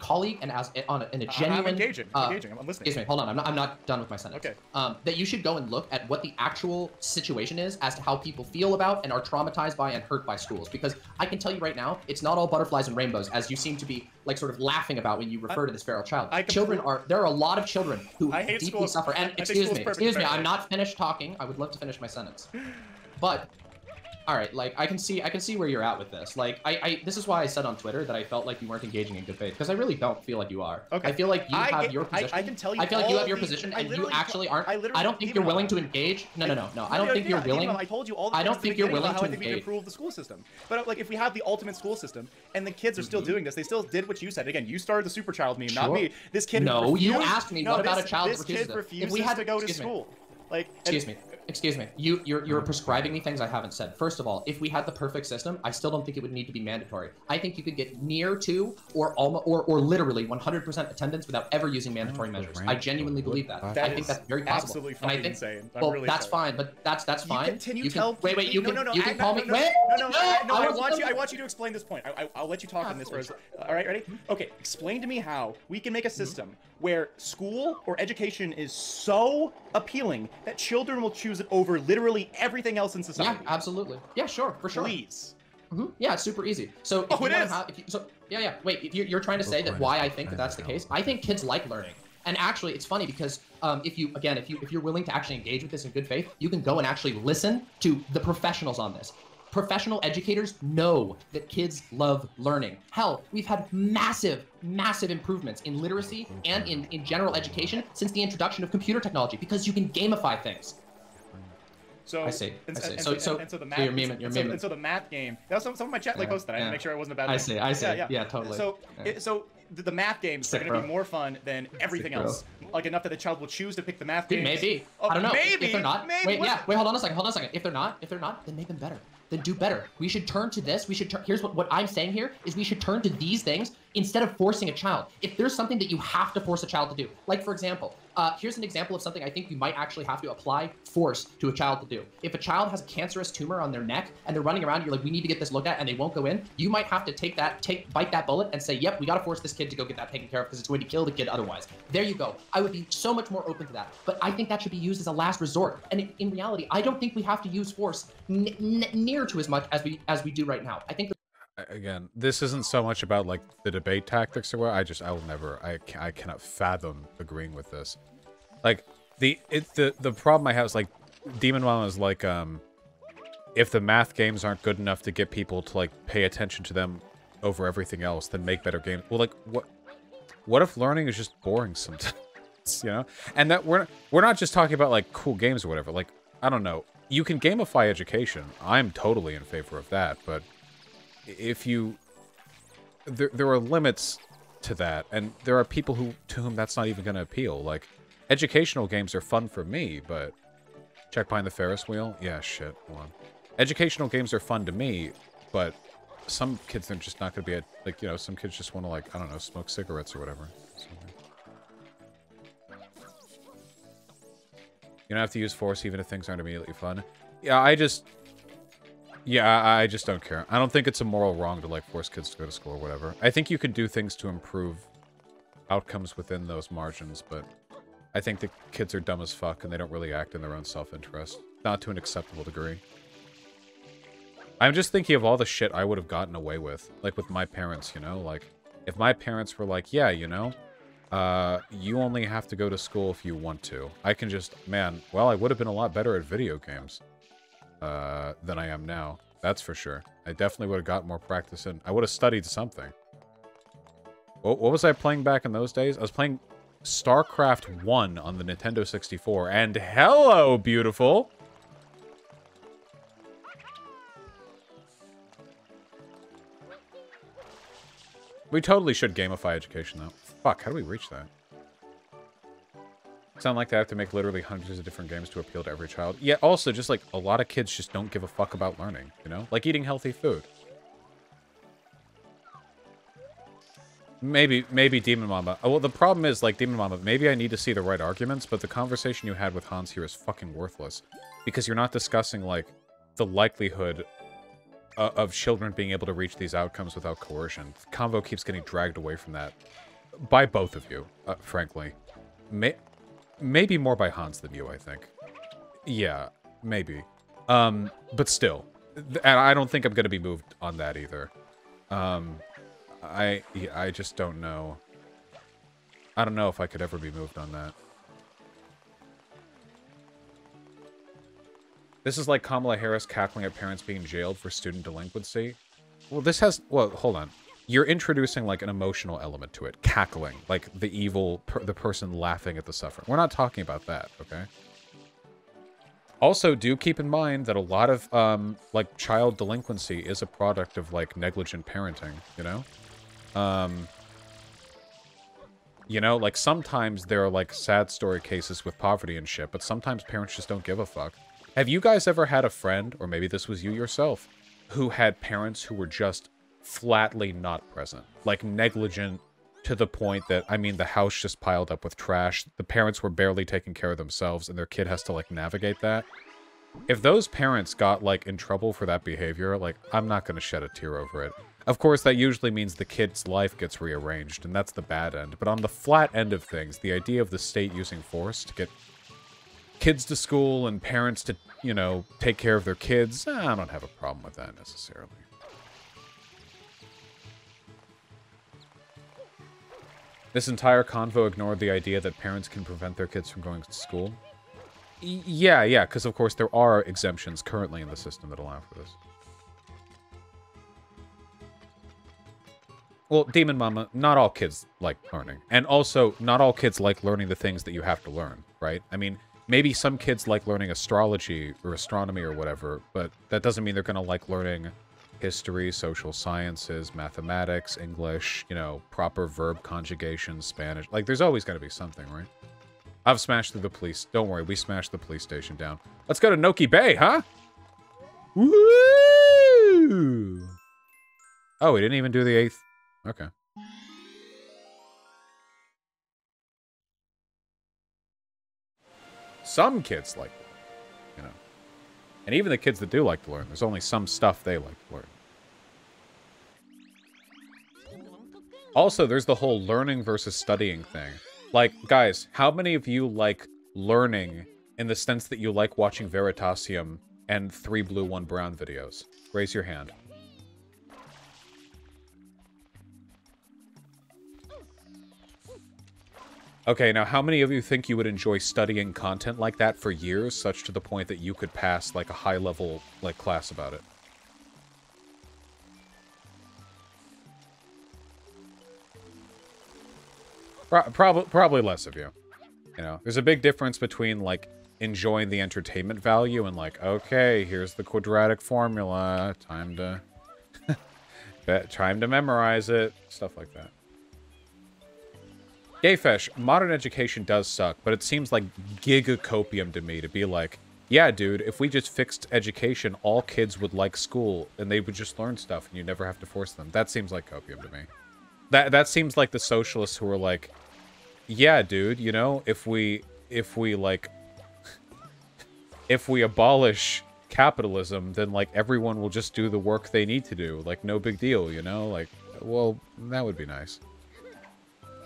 colleague and as in a genuine. I'm engaging. I'm listening. Excuse me. Hold on. I'm not done with my sentence. Okay. That you should go and look at what the actual situation is as to how people feel about and are traumatized by and hurt by schools. Because I can tell you right now, it's not all butterflies and rainbows, as you seem to be like sort of laughing about when you refer to this feral child. There are a lot of children who deeply suffer. And excuse me. I'm not finished talking. I would love to finish my sentence, but. All right, like I can see where you're at with this. Like this is why I said on Twitter that I felt like you weren't engaging in good faith, because I really don't feel like you are. Okay. I feel like you have your position. I can tell you. I feel like you have your position, and you actually aren't. I don't think you're willing to engage. No. I don't think you're willing. I told you all the time. I don't think you're willing to engage. I think we can improve the school system. But like, if we have the ultimate school system, and the kids are still doing this, they still did what you said. Again, you started the super child meme, not me. This kid. No, you asked me what about a child that refuses. This kid refuses to go to school. Like, excuse me. Excuse me, you're prescribing me things I haven't said. First of all, if we had the perfect system, I still don't think it would need to be mandatory. I think you could get near to or almost or literally 100% attendance without ever using mandatory measures. I genuinely believe that. I think that's very possible. Absolutely fucking insane. Well, that's fine, but that's fine. Continue. Wait. You can call me. No. I want you to explain this point. I'll let you talk on this first. All right, ready? Okay. Explain to me how we can make a system where school or education is so appealing that children will choose it over literally everything else in society. Yeah, absolutely. Yeah, sure, for sure. Please. Mm-hmm. Yeah, it's super easy. So, wait, you're trying to say that why I think that that's the case? I think kids like learning. And actually, it's funny because if you're willing to actually engage with this in good faith, you can go and actually listen to the professionals on this. Professional educators know that kids love learning. Hell, we've had massive improvements in literacy and in general education since the introduction of computer technology, because you can gamify things. So, I see. So the math game. That was some of my chat posted that. I had to make sure I wasn't a bad thing. I see. Yeah, totally. So the math games are going to be more fun than everything else. Like, enough that the child will choose to pick the math games. Maybe. Oh, I don't know. Maybe. If they're not. Maybe. Wait, hold on a second. If they're not, then make them better. Then do better. We should turn to this. Here's what I'm saying here is we should turn to these things instead of forcing a child. If there's something that you have to force a child to do, like, for example, here's an example of something I think you might actually have to apply force to a child to do. If a child has a cancerous tumor on their neck and they're running around, you're like, we need to get this looked at, and they won't go in, you might have to bite that bullet and say, yep, we got to force this kid to go get that taken care of because it's going to kill the kid otherwise. There you go. I would be so much more open to that. But I think that should be used as a last resort. And in reality, I don't think we have to use force near to as much as we do right now. I think again, this isn't so much about like the debate tactics or what. I cannot fathom agreeing with this. Like the problem I have is like DemonMama is like if the math games aren't good enough to get people to like pay attention to them over everything else, then make better games. Well, like what if learning is just boring sometimes, you know? And that we're not just talking about like cool games or whatever. Like, I don't know. You can gamify education. I'm totally in favor of that, but if you... There are limits to that, and there are people to whom that's not even going to appeal. Like, educational games are fun for me, but... Check behind the Ferris wheel? Yeah, shit. Hold on. Educational games are fun to me, but some kids are just not going to be... Like, you know, some kids just want to, like, I don't know, smoke cigarettes or whatever. So, you don't have to use force even if things aren't immediately fun. Yeah, I just don't care. I don't think it's a moral wrong to like force kids to go to school or whatever. I think you can do things to improve outcomes within those margins, but I think the kids are dumb as fuck and they don't really act in their own self-interest. Not to an acceptable degree. I'm just thinking of all the shit I would have gotten away with. Like with my parents, you know? Like, if my parents were like, yeah, you know, you only have to go to school if you want to. I can just, man, well, I would have been a lot better at video games than I am now. That's for sure. I definitely would have got more practice in. I would have studied something. What was I playing back in those days? I was playing StarCraft 1 on the Nintendo 64. And hello, beautiful! We totally should gamify education, though. Fuck, how do we reach that? Sound like they have to make literally hundreds of different games to appeal to every child. Yeah, also, just like, a lot of kids just don't give a fuck about learning, you know? Like eating healthy food. Maybe DemonMama. Oh, well, the problem is, like, DemonMama, maybe I need to see the right arguments, but the conversation you had with Hans here is fucking worthless. Because you're not discussing, like, the likelihood of children being able to reach these outcomes without coercion. The convo keeps getting dragged away from that by both of you, frankly. Maybe more by Hans than you, I think. Yeah, maybe. But still, and I don't think I'm going to be moved on that either. I just don't know. I don't know if I could ever be moved on that. This is like Kamala Harris cackling at parents being jailed for student delinquency. Well, this has... Well, hold on. You're introducing, like, an emotional element to it. Cackling. Like, the evil... the person laughing at the suffering. We're not talking about that, okay? Also, do keep in mind that a lot of, like, child delinquency is a product of, like, negligent parenting, you know? You know, like, sometimes there are, like, sad story cases with poverty and shit, but sometimes parents just don't give a fuck. Have you guys ever had a friend, or maybe this was you yourself, who had parents who were just flatly not present? Like, negligent to the point that, I mean, the house just piled up with trash, the parents were barely taking care of themselves, and their kid has to, like, navigate that? If those parents got, like, in trouble for that behavior, like, I'm not gonna shed a tear over it. Of course, that usually means the kid's life gets rearranged, and that's the bad end. But on the flat end of things, the idea of the state using force to get kids to school and parents to, you know, take care of their kids, I don't have a problem with that necessarily. This entire convo ignored the idea that parents can prevent their kids from going to school. Yeah, because of course there are exemptions currently in the system that allow for this. Well, Demon Mama, not all kids like learning. And also, not all kids like learning the things that you have to learn, right? I mean, maybe some kids like learning astrology or astronomy or whatever, but that doesn't mean they're going to like learning history, social sciences, mathematics, English, you know, proper verb conjugation, Spanish. Like, there's always going to be something, right? I've smashed through the police. Don't worry, we smashed the police station down. Let's go to Noki Bay, huh? Woo! Oh, we didn't even do the 8th. Okay. Some kids like to learn, you know. And even the kids that do like to learn, there's only some stuff they like to learn. Also, there's the whole learning versus studying thing. Like, guys, how many of you like learning in the sense that you like watching Veritasium and 3Blue1Brown videos? Raise your hand. Okay, now how many of you think you would enjoy studying content like that for years, such to the point that you could pass, like, a high-level, like, class about it? Probably less of you. You know, there's a big difference between, like, enjoying the entertainment value and, like, okay, here's the quadratic formula, time to... time to memorize it, stuff like that. Gayfesh, modern education does suck, but it seems like gigacopium to me to be like, yeah, dude, if we just fixed education, all kids would like school, and they would just learn stuff, and you never have to force them. That seems like copium to me. That seems like the socialists who are like, yeah, dude, you know, if we abolish capitalism, then, like, everyone will just do the work they need to do. Like, no big deal, you know? Like, well, that would be nice.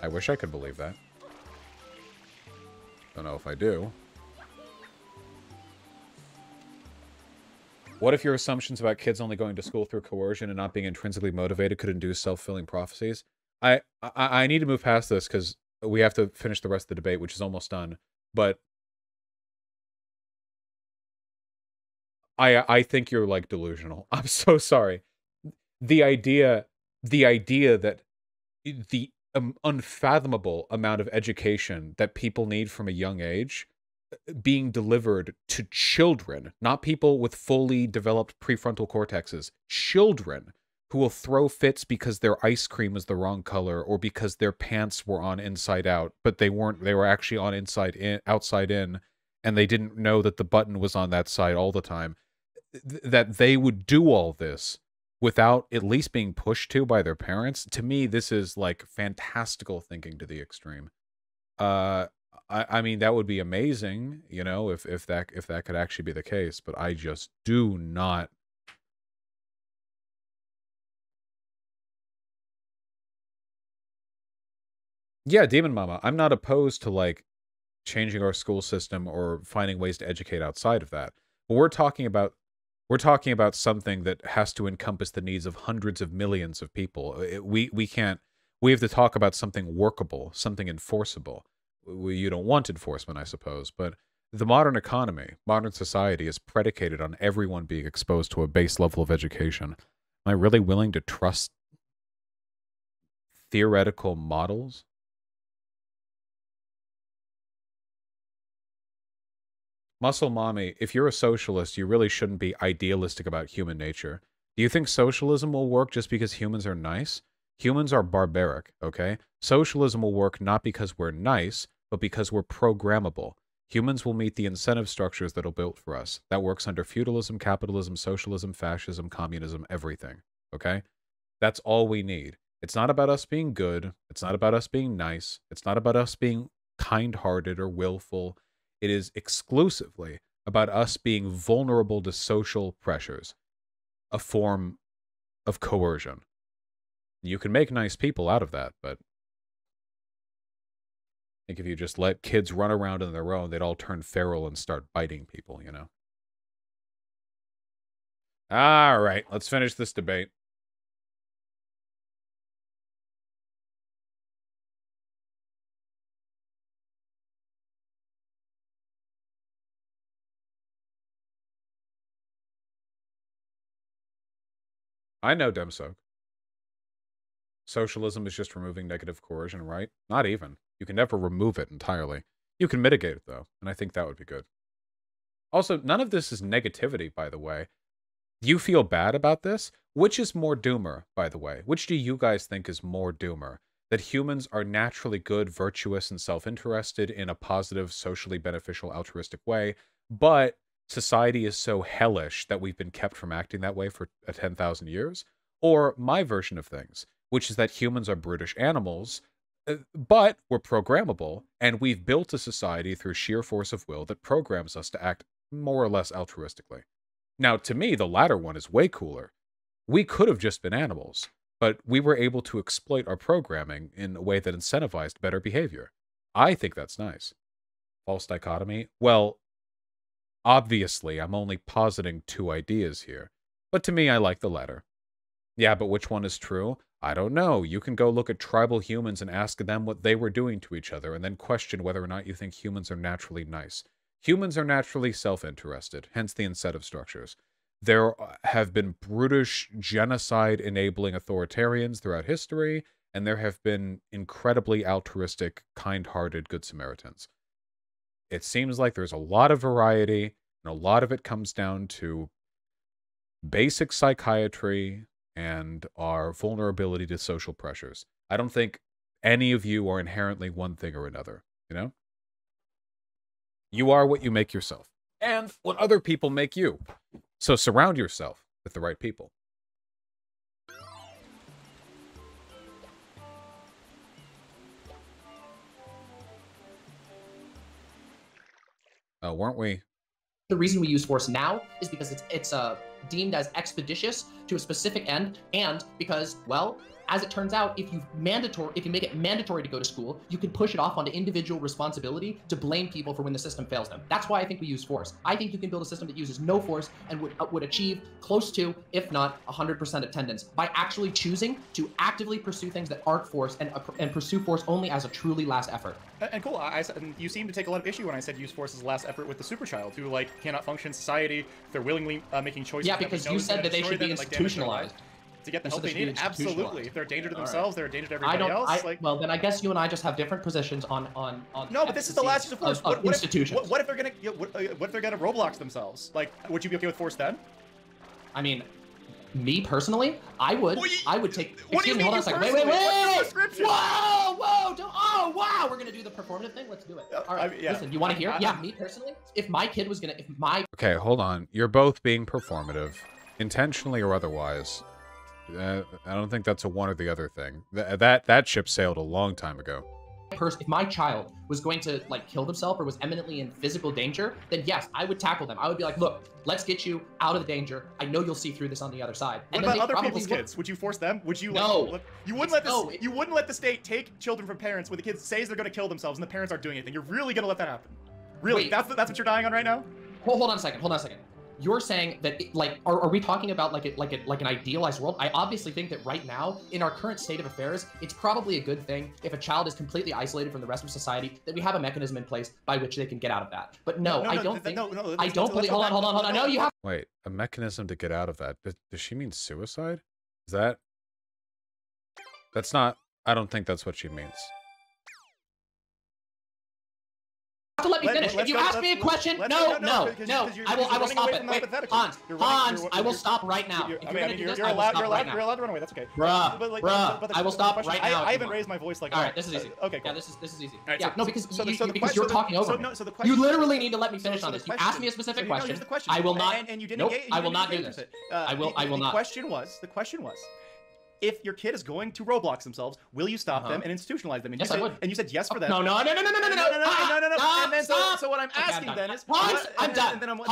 I wish I could believe that. Don't know if I do. What if your assumptions about kids only going to school through coercion and not being intrinsically motivated could induce self-fulfilling prophecies? I need to move past this because we have to finish the rest of the debate, which is almost done. But I think you're, like, delusional. I'm so sorry. The idea that the unfathomable amount of education that people need from a young age being delivered to children, not people with fully developed prefrontal cortexes, children who will throw fits because their ice cream is the wrong color or because their pants were on inside out, but they weren't, they were actually on inside in, outside in, and they didn't know that the button was on that side all the time, that they would do all this without at least being pushed to by their parents. To me, this is, like, fantastical thinking to the extreme. I mean, that would be amazing, you know, if that could actually be the case, but I just do not Yeah, DemonMama, I'm not opposed to like changing our school system or finding ways to educate outside of that. But we're talking about something that has to encompass the needs of hundreds of millions of people. We have to talk about something workable, something enforceable. You don't want enforcement, I suppose, but the modern economy, modern society is predicated on everyone being exposed to a base level of education. Am I really willing to trust theoretical models? Muscle Mommy, if you're a socialist, you really shouldn't be idealistic about human nature. Do you think socialism will work just because humans are nice? Humans are barbaric, okay? Socialism will work not because we're nice, but because we're programmable. Humans will meet the incentive structures that are built for us. That works under feudalism, capitalism, socialism, fascism, communism, everything, okay? That's all we need. It's not about us being good. It's not about us being nice. It's not about us being kind-hearted or willful. It is exclusively about us being vulnerable to social pressures, a form of coercion. You can make nice people out of that, but I think if you just let kids run around on their own, they'd all turn feral and start biting people, you know? All right, let's finish this debate. I know, Demsoak. Socialism is just removing negative coercion, right? Not even. You can never remove it entirely. You can mitigate it, though, and I think that would be good. Also, none of this is negativity, by the way. You feel bad about this? Which is more doomer, by the way? Which do you guys think is more doomer? That humans are naturally good, virtuous, and self-interested in a positive, socially beneficial, altruistic way, but society is so hellish that we've been kept from acting that way for 10,000 years? Or my version of things, which is that humans are brutish animals, but we're programmable, and we've built a society through sheer force of will that programs us to act more or less altruistically. Now, to me, the latter one is way cooler. We could have just been animals, but we were able to exploit our programming in a way that incentivized better behavior. I think that's nice. False dichotomy? Well, obviously, I'm only positing two ideas here, but to me, I like the latter. Yeah, but which one is true? I don't know. You can go look at tribal humans and ask them what they were doing to each other, and then question whether or not you think humans are naturally nice. Humans are naturally self-interested, hence the incentive structures. There have been brutish, genocide-enabling authoritarians throughout history, and there have been incredibly altruistic, kind-hearted Good Samaritans. It seems like there's a lot of variety, and a lot of it comes down to basic psychiatry and our vulnerability to social pressures. I don't think any of you are inherently one thing or another, you know? You are what you make yourself, and what other people make you. So surround yourself with the right people. Weren't we? The reason we use force now is because it's deemed as expeditious to a specific end, and because, well, as it turns out, if you make it mandatory to go to school, you can push it off onto individual responsibility to blame people for when the system fails them. That's why I think we use force. I think you can build a system that uses no force and would achieve close to, if not 100% attendance, by actually choosing to actively pursue things that aren't force and pursue force only as a truly last effort. And cool, you seem to take a lot of issue when I said use force as last effort with the superchild, who like cannot function in society. They're willingly making choices. Yeah, because you said that they should be institutionalized. To get the help they need, absolutely. If they're a danger to themselves, they're a danger to everybody else. Well, then I guess you and I just have different positions on. No, but this is the last use of force. What if they're gonna Roblox themselves? Like, would you be okay with force then? I mean, me personally, I would. I would take. Excuse me, hold on a second. Wait! Whoa! Don't, oh wow! We're gonna do the performative thing. Let's do it. All right. Listen, you want to hear? Yeah, me personally, if my kid was gonna, Okay, hold on. You're both being performative, intentionally or otherwise. I don't think that's a one or the other thing. That ship sailed a long time ago. if my child was going to like kill themselves or was eminently in physical danger, then yes, I would tackle them. I would be like, look, let's get you out of the danger. I know you'll see through this on the other side. And what about other people's kids? Would you force them? Would you? No. Like, you wouldn't let this. You wouldn't let the state take children from parents when the kid says they're going to kill themselves and the parents aren't doing anything. You're really going to let that happen? Really? Wait, that's what you're dying on right now? Well, hold on a second. Hold on a second. You're saying that, are we talking about like an idealized world? I obviously think that right now, in our current state of affairs, it's probably a good thing if a child is completely isolated from the rest of society that we have a mechanism in place by which they can get out of that. But no, I don't believe. Hold on. No, you have. Wait, a mechanism to get out of that? Does she mean suicide? Is that? That's not. I don't think that's what she means. To let me finish. If you ask me a question, no. I will stop it. Wait, Hans, I will stop right now. If you're going to do this, I will stop right now. You're allowed to run away, that's okay. Bruh, I will stop right now. I haven't raised my voice like that. All right, this is easy. Okay, yeah, this is easy. Yeah, no, because you're talking over me. You literally need to let me finish on this. You asked me a specific question. I will not. Nope, I will not do this. I will not. The question was, if your kid is going to Roblox themselves, will you stop them and institutionalize them? And yes, I would. And you said yes for them. No. So what I'm asking then is, Hans, I'm done. And then I'm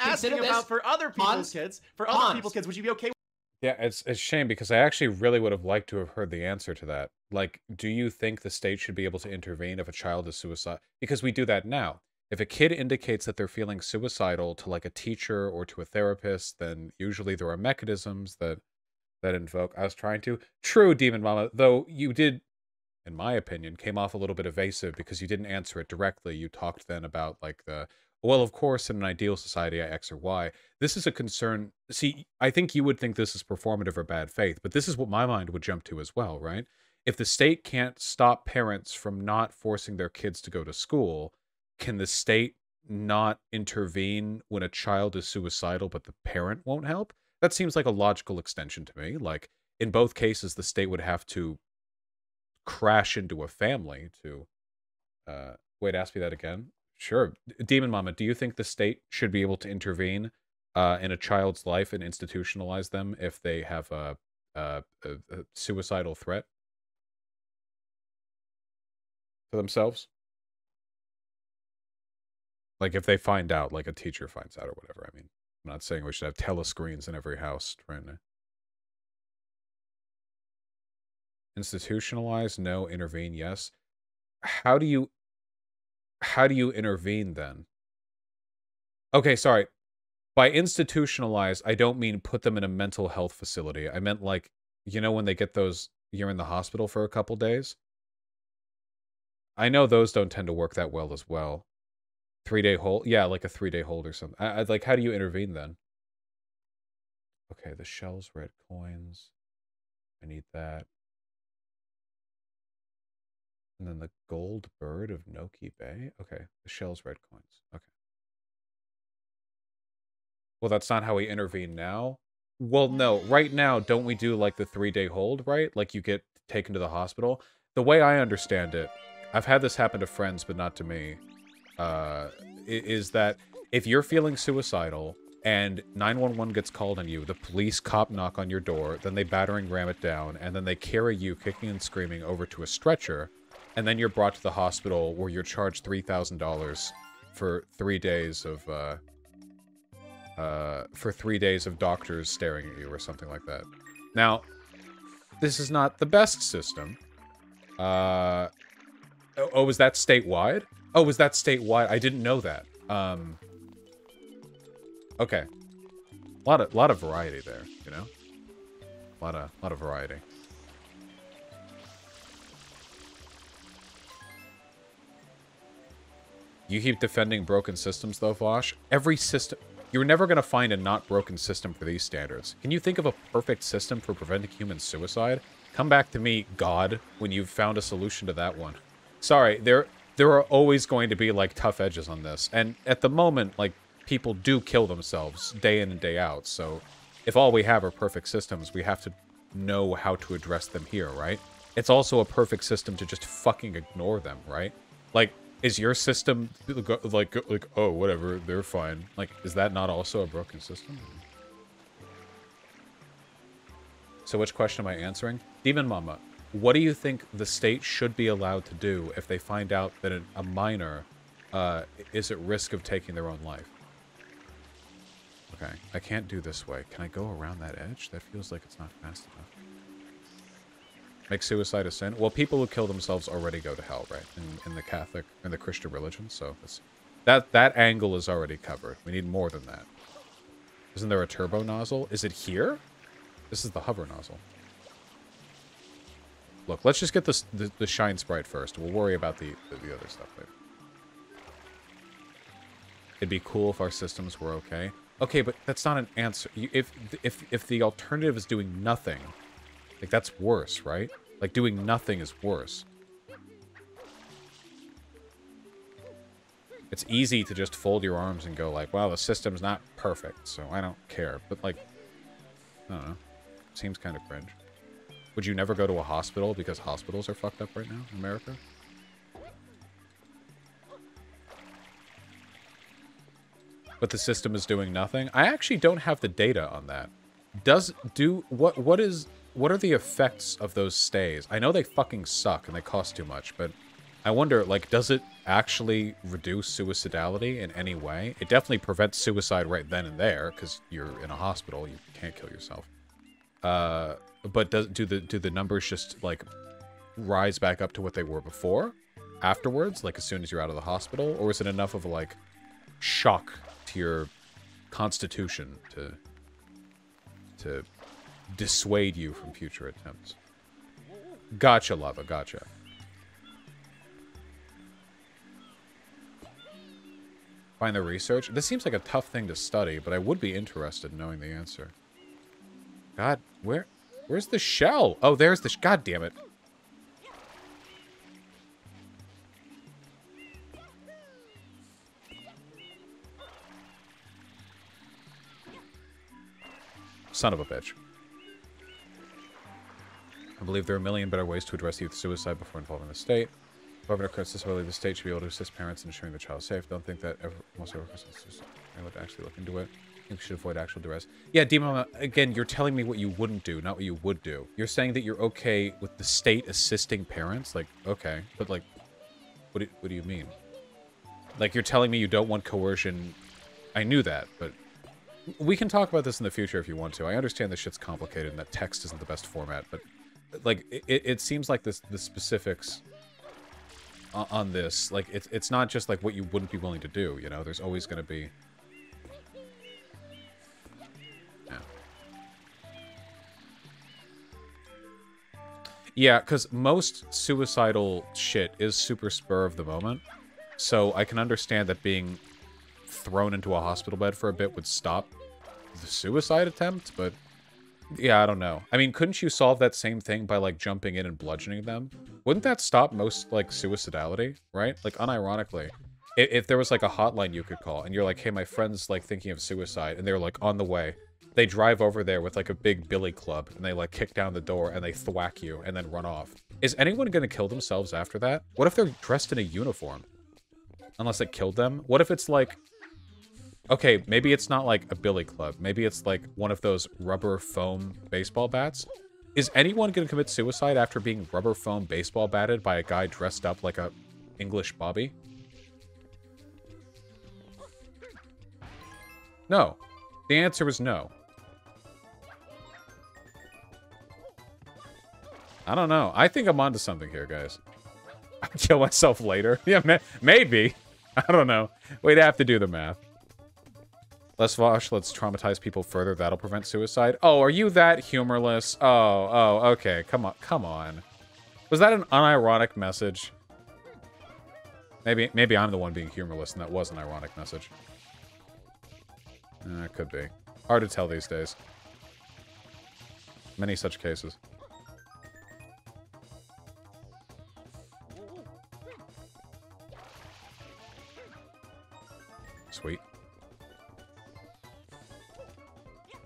asking about for other people's kids. For other people's kids, would you be okay? Yeah, it's a shame because I actually really would have liked to have heard the answer to that. Like, do you think the state should be able to intervene if a child is suicidal? Because we do that now. If a kid indicates that they're feeling suicidal to like a teacher or to a therapist, then usually there are mechanisms that invoke. I was trying to. True, Demon Mama, though you did, in my opinion, came off a little bit evasive because you didn't answer it directly. You talked then about like the, well, of course, in an ideal society, I X or Y. This is a concern. See, I think you would think this is performative or bad faith, but this is what my mind would jump to as well, right? If the state can't stop parents from not forcing their kids to go to school, can the state not intervene when a child is suicidal but the parent won't help? That seems like a logical extension to me. Like, in both cases, the state would have to crash into a family to... wait, ask me that again? Sure. Demon Mama, do you think the state should be able to intervene in a child's life and institutionalize them if they have a suicidal threat to themselves? Like, if they find out, like a teacher finds out or whatever, I mean. I'm not saying we should have telescreens in every house right now. Institutionalize, no. Intervene, yes. How do you intervene then? Okay, sorry. By institutionalize, I don't mean put them in a mental health facility. I meant like, you know, when they get those, you're in the hospital for a couple days. I know those don't tend to work that well as well. 3-day hold? Yeah, like a 3-day hold or something. I'd like, how do you intervene then? Okay, the shells, red coins. I need that. And then the gold bird of Noki Bay? Okay, the shells, red coins. Okay. Well, that's not how we intervene now. Well, no, right now, don't we do like the 3-day hold, right? Like you get taken to the hospital? The way I understand it, I've had this happen to friends, but not to me. Is that if you're feeling suicidal and 911 gets called on you, the police cop knock on your door, then they battering ram it down, and then they carry you kicking and screaming over to a stretcher, and then you're brought to the hospital where you're charged $3,000 for 3 days of doctors staring at you or something like that. Now, this is not the best system. Oh, is that statewide? Oh, was that statewide? I didn't know that. Okay. A lot of variety there, you know? A lot of variety. You keep defending broken systems though, Vaush. Every system, you're never gonna find a not broken system for these standards. Can you think of a perfect system for preventing human suicide? Come back to me, God, when you've found a solution to that one. Sorry, there are always going to be, like, tough edges on this. And at the moment, like, people do kill themselves day in and day out. So if all we have are perfect systems, we have to know how to address them here, right? It's also a perfect system to just fucking ignore them, right? Like, is your system, like oh, whatever, they're fine. Like, is that not also a broken system? So which question am I answering? Demon Mama, What do you think the state should be allowed to do if they find out that a minor is at risk of taking their own life? Okay, I can't do this way. Can I go around that edge? That feels like it's not fast enough. Make suicide a sin? Well, people who kill themselves already go to hell, right? In the Catholic, in the Christian religion, so that angle is already covered. We need more than that. Isn't there a turbo nozzle? Is it here? This is the hover nozzle. Look, let's just get this, the shine sprite first. We'll worry about the other stuff later. It'd be cool if our systems were okay. Okay, but that's not an answer. If the alternative is doing nothing, like, that's worse, right? Like, doing nothing is worse. It's easy to just fold your arms and go like, well, the system's not perfect, so I don't care. But, like, I don't know. Seems kind of cringe. Would you never go to a hospital because hospitals are fucked up right now in America? But the system is doing nothing? I actually don't have the data on that. What are the effects of those stays? I know they fucking suck and they cost too much, but I wonder, like, does it actually reduce suicidality in any way? It definitely prevents suicide right then and there, because you're in a hospital, you can't kill yourself. But do the numbers just, like, rise back up to what they were before, afterwards, like, as soon as you're out of the hospital? Or is it enough of a, like, shock to your constitution to dissuade you from future attempts? Gotcha, Lava, gotcha. Find the research? This seems like a tough thing to study, but I would be interested in knowing the answer. God, where's the shell? Oh, there's the God damn it. Son of a bitch. I believe there are a million better ways to address youth suicide before involving the state. However, the state should be able to assist parents in ensuring the child safe. Don't think that most of our citizens would actually look into it. I think we should avoid actual duress. Yeah, DeMonMama, again, you're telling me what you wouldn't do, not what you would do. You're saying that you're okay with the state assisting parents? Like, okay, but, like, what do you mean? Like, you're telling me you don't want coercion. I knew that, but we can talk about this in the future if you want to. I understand this shit's complicated and that text isn't the best format, but, like, it seems like the specifics on this, like, it's not just like what you wouldn't be willing to do, you know? There's always going to be... Yeah. Yeah, because most suicidal shit is super spur of the moment, so I can understand that being thrown into a hospital bed for a bit would stop the suicide attempt, but... Yeah, I don't know. I mean, couldn't you solve that same thing by, like, jumping in and bludgeoning them? Wouldn't that stop most, like, suicidality, right? Like, unironically. If there was, like, a hotline you could call, and you're like, hey, my friend's, like, thinking of suicide, and they're, like, on the way. They drive over there with, like, a big billy club, and they, like, kick down the door, and they thwack you, and then run off. Is anyone gonna kill themselves after that? What if they're dressed in a uniform? Unless it killed them? What if it's, like... Okay, maybe it's not like a billy club. Maybe it's like one of those rubber foam baseball bats. Is anyone going to commit suicide after being rubber foam baseball batted by a guy dressed up like a English bobby? No. The answer is no. I don't know. I think I'm onto something here, guys. I'll kill myself later. Yeah, maybe. I don't know. We'd have to do the math. Let's Vaush, let's traumatize people further. That'll prevent suicide. Oh, are you that humorless? Oh, okay. Come on, come on. Was that an unironic message? Maybe I'm the one being humorless, and that was an ironic message. It could be. Hard to tell these days. Many such cases. Sweet.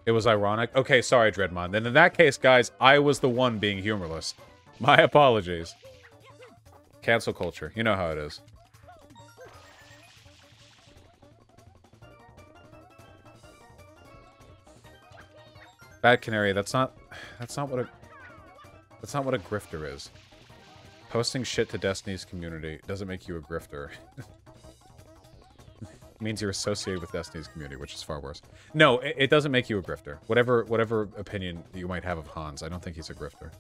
It was ironic. Okay, sorry, Dreadmon. Then in that case, guys, I was the one being humorless. My apologies. Cancel culture. You know how it is. Bad Canary, that's not what it... That's not what a grifter is. Posting shit to Destiny's community doesn't make you a grifter. It means you're associated with Destiny's community, which is far worse. No, it doesn't make you a grifter. Whatever opinion you might have of Hans, I don't think he's a grifter.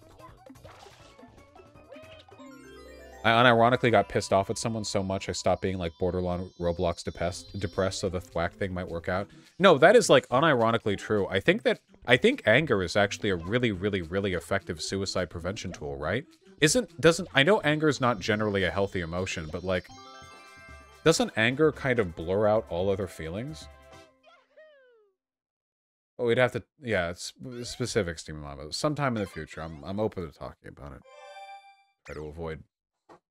I unironically got pissed off at someone so much I stopped being like borderline Roblox depressed, so the thwack thing might work out. No, that is like unironically true. I think anger is actually a really, really, really effective suicide prevention tool, right? I know anger is not generally a healthy emotion, but like, doesn't anger kind of blur out all other feelings? Oh, we'd have to, yeah, it's specifics, DemonMama. Sometime in the future, I'm open to talking about it. Try to avoid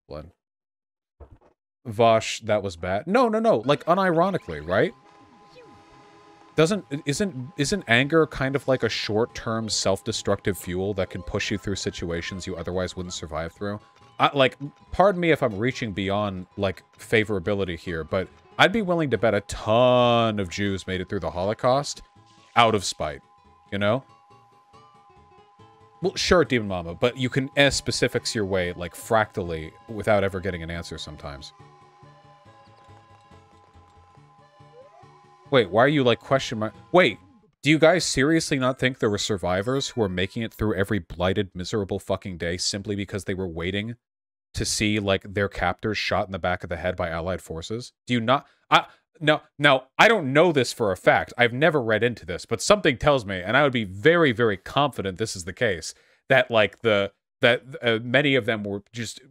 blood. Vaush, that was bad. No, like unironically, right? Isn't anger kind of like a short-term self-destructive fuel that can push you through situations you otherwise wouldn't survive through? Like, pardon me if I'm reaching beyond, like, favorability here, but I'd be willing to bet a ton of Jews made it through the Holocaust out of spite, you know? Well, sure, DemonMama, but you can specifics your way, like, fractally without ever getting an answer sometimes. Wait, why are you like question mark? Wait, do you guys seriously not think there were survivors who were making it through every blighted, miserable fucking day simply because they were waiting to see like their captors shot in the back of the head by Allied forces? Do you not? Now, I don't know this for a fact. I've never read into this, but something tells me, and I would be very, very confident this is the case, that like many of them were just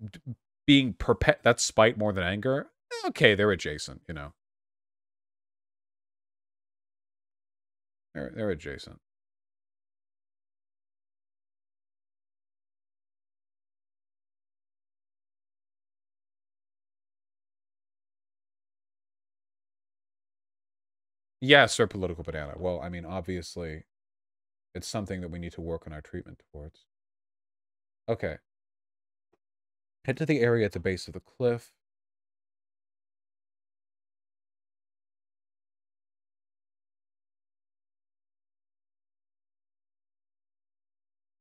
being that's spite more than anger. Okay, they're adjacent, you know. They're adjacent. Yeah, sir, political banana. Well, I mean, obviously, it's something that we need to work on our treatment towards. Okay. Head to the area at the base of the cliff.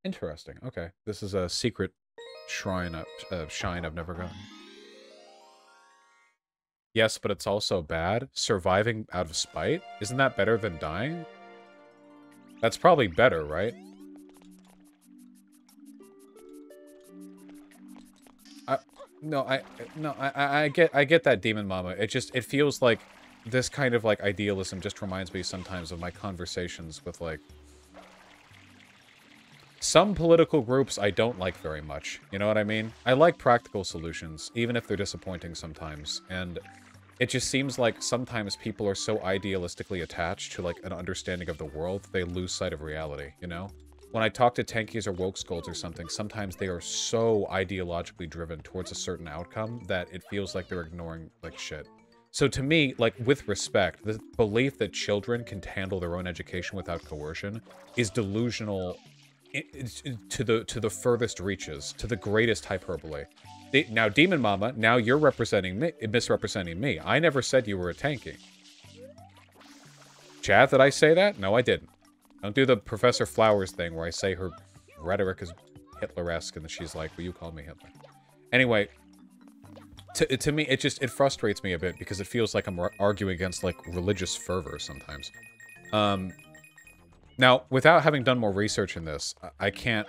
Interesting. Okay. This is a secret shrine shine I've never gotten. Yes, but it's also bad. Surviving out of spite? Isn't that better than dying? That's probably better, right? I get that, DemonMama. It feels like this kind of like idealism just reminds me sometimes of my conversations with like some political groups I don't like very much, you know what I mean? I like practical solutions, even if they're disappointing sometimes, and it just seems like sometimes people are so idealistically attached to, like, an understanding of the world, they lose sight of reality, you know? When I talk to tankies or woke skulls or something, sometimes they are so ideologically driven towards a certain outcome that it feels like they're ignoring, like, shit. So to me, like, with respect, the belief that children can handle their own education without coercion is delusional. To the furthest reaches, to the greatest hyperbole. Now, DemonMama, now you're misrepresenting me. I never said you were a tanky. Chad, did I say that? No, I didn't. Don't do the Professor Flowers thing where I say her rhetoric is Hitler-esque and she's like, "Will you call me Hitler?" Anyway, to me, it frustrates me a bit because it feels like I'm arguing against like religious fervor sometimes. Now, without having done more research in this, I can't...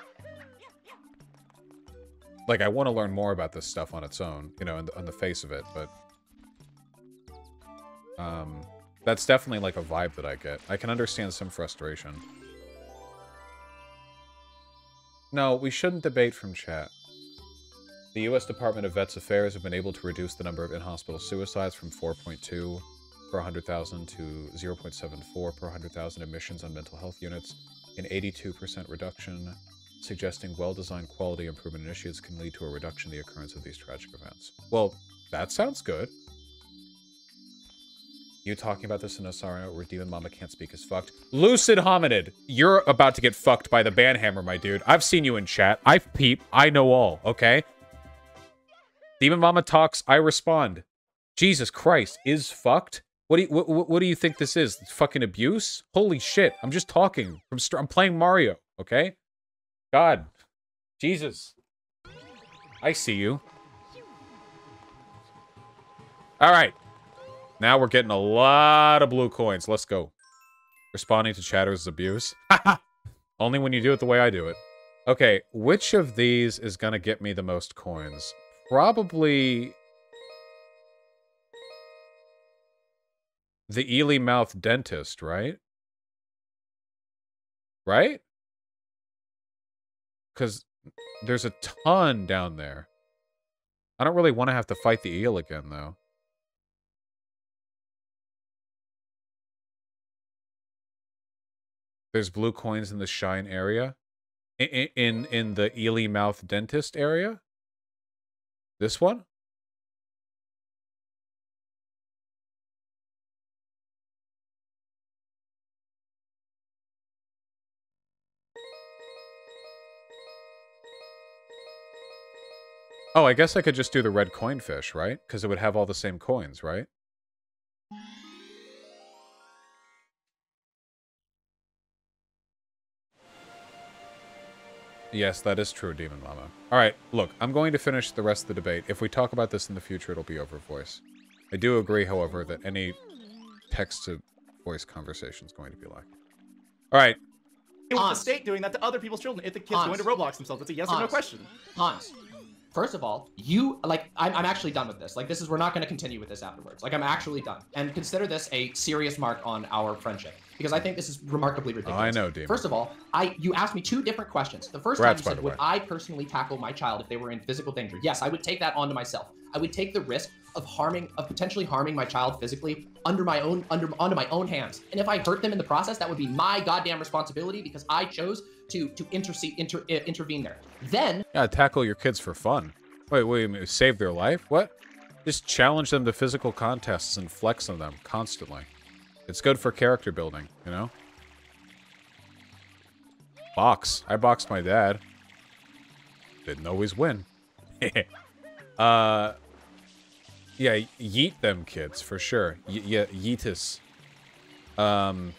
Like, I want to learn more about this stuff on its own, you know, on the face of it, but... that's definitely, like, a vibe that I get. I can understand some frustration. No, we shouldn't debate from chat. The U.S. Department of Vets Affairs have been able to reduce the number of in-hospital suicides from 4.2... per 100,000 to 0.74 per 100,000 admissions on mental health units, an 82% reduction, suggesting well-designed quality improvement initiatives can lead to a reduction in the occurrence of these tragic events. Well, that sounds good. You talking about this in a scenario where DemonMama can't speak is fucked. Lucid Hominid, you're about to get fucked by the banhammer, my dude. I've seen you in chat. I've peeped. I know all, okay? DemonMama talks, I respond. Jesus Christ, is fucked? What do you think this is? Fucking abuse? Holy shit! I'm just talking. I'm playing Mario. Okay. God. Jesus. I see you. All right. Now we're getting a lot of blue coins. Let's go. Responding to chatters is abuse. Only when you do it the way I do it. Okay, which of these is going to get me the most coins? Probably the Ely Mouth Dentist, right? Right? Because there's a ton down there. I don't really want to have to fight the eel again, though. There's blue coins in the Shine area. In the Ely Mouth Dentist area? This one? Oh, I guess I could just do the red coin fish, right? Because it would have all the same coins, right? Yes, that is true, Demon Mama. All right, look, I'm going to finish the rest of the debate. If we talk about this in the future, it'll be over voice. I do agree, however, that any text-to-voice conversation is going to be like. All right. It was a state doing that to other people's children. If the kids go into Roblox themselves, it's a yes or no question. Hans, first of all, you, like, I'm actually done with this. Like, this is, we're not going to continue with this afterwards. Like, I'm actually done. And consider this a serious mark on our friendship. Because I think this is remarkably ridiculous. Oh, I know, Demon. First of all, you asked me two different questions. The first time you said, would I personally tackle my child if they were in physical danger? Yes, I would take that onto myself. I would take the risk of potentially harming my child physically onto my own hands. And if I hurt them in the process, that would be my goddamn responsibility because I chose to intervene there. Then tackle your kids for fun. Wait a minute, save their life? What? Just challenge them to physical contests and flex on them constantly. It's good for character building, you know? Box. I boxed my dad. Didn't always win. Yeah, yeet them kids, for sure. Yeah, yeetus. I've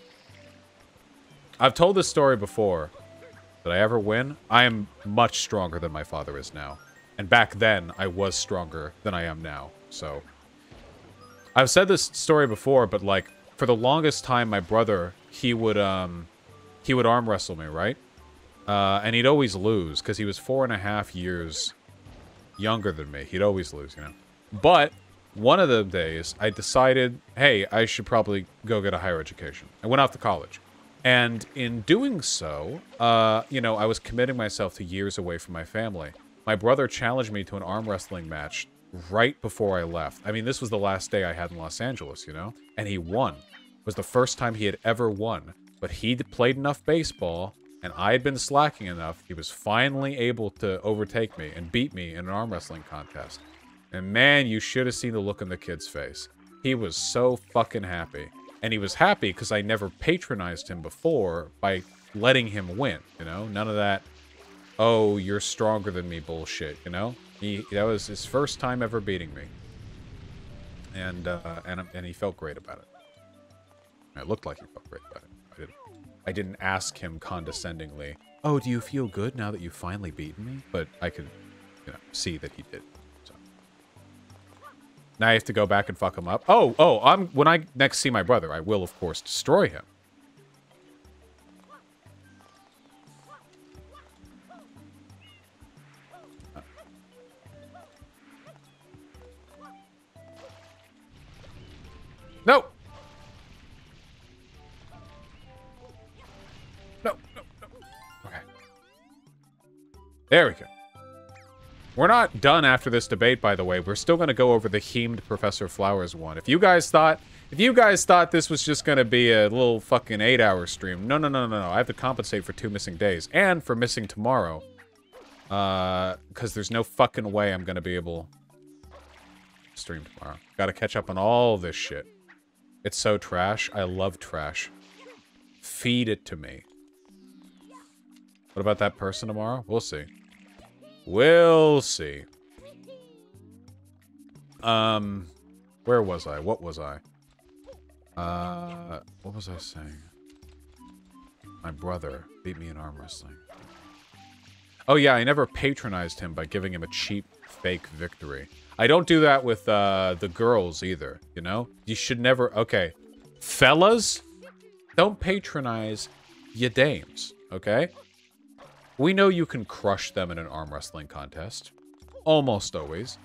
told this story before. Did I ever win? I am much stronger than my father is now. And back then, I was stronger than I am now, so... I've said this story before, but, like, for the longest time, my brother, he would arm wrestle me, right? And he'd always lose, because he was 4.5 years younger than me. He'd always lose, you know? But one of the days, I decided, hey, I should probably go get a higher education. I went off to college. And in doing so, you know, I was committing myself to years away from my family. My brother challenged me to an arm wrestling match right before I left. I mean, this was the last day I had in Los Angeles, you know? And he won. It was the first time he had ever won. But he'd played enough baseball, and I had been slacking enough, he was finally able to overtake me and beat me in an arm wrestling contest. And man, you should have seen the look on the kid's face. He was so fucking happy. And he was happy because I never patronized him before by letting him win, you know? None of that, oh, you're stronger than me bullshit, you know? That was his first time ever beating me. And he felt great about it. It looked like he felt great about it. I didn't ask him condescendingly, oh, do you feel good now that you've finally beaten me? But I could, you know, see that he did. Now I have to go back and fuck him up. Oh, when I next see my brother, I will, of course, destroy him. No! No. Okay. There we go. We're not done after this debate, by the way. We're still going to go over the hemed Professor Flowers one. If you guys thought this was just going to be a little fucking 8-hour stream, no. I have to compensate for 2 missing days and for missing tomorrow, because there's no fucking way I'm going to be able to stream tomorrow. Got to catch up on all this shit. It's so trash. I love trash. Feed it to me. What about that person tomorrow? We'll see. We'll see. Where was I? What was I? What was I saying? My brother beat me in arm wrestling. Oh yeah, I never patronized him by giving him a cheap fake victory. I don't do that with the girls either, you know? You should never... Okay. Fellas, don't patronize your dames, okay? We know you can crush them in an arm wrestling contest. Almost always.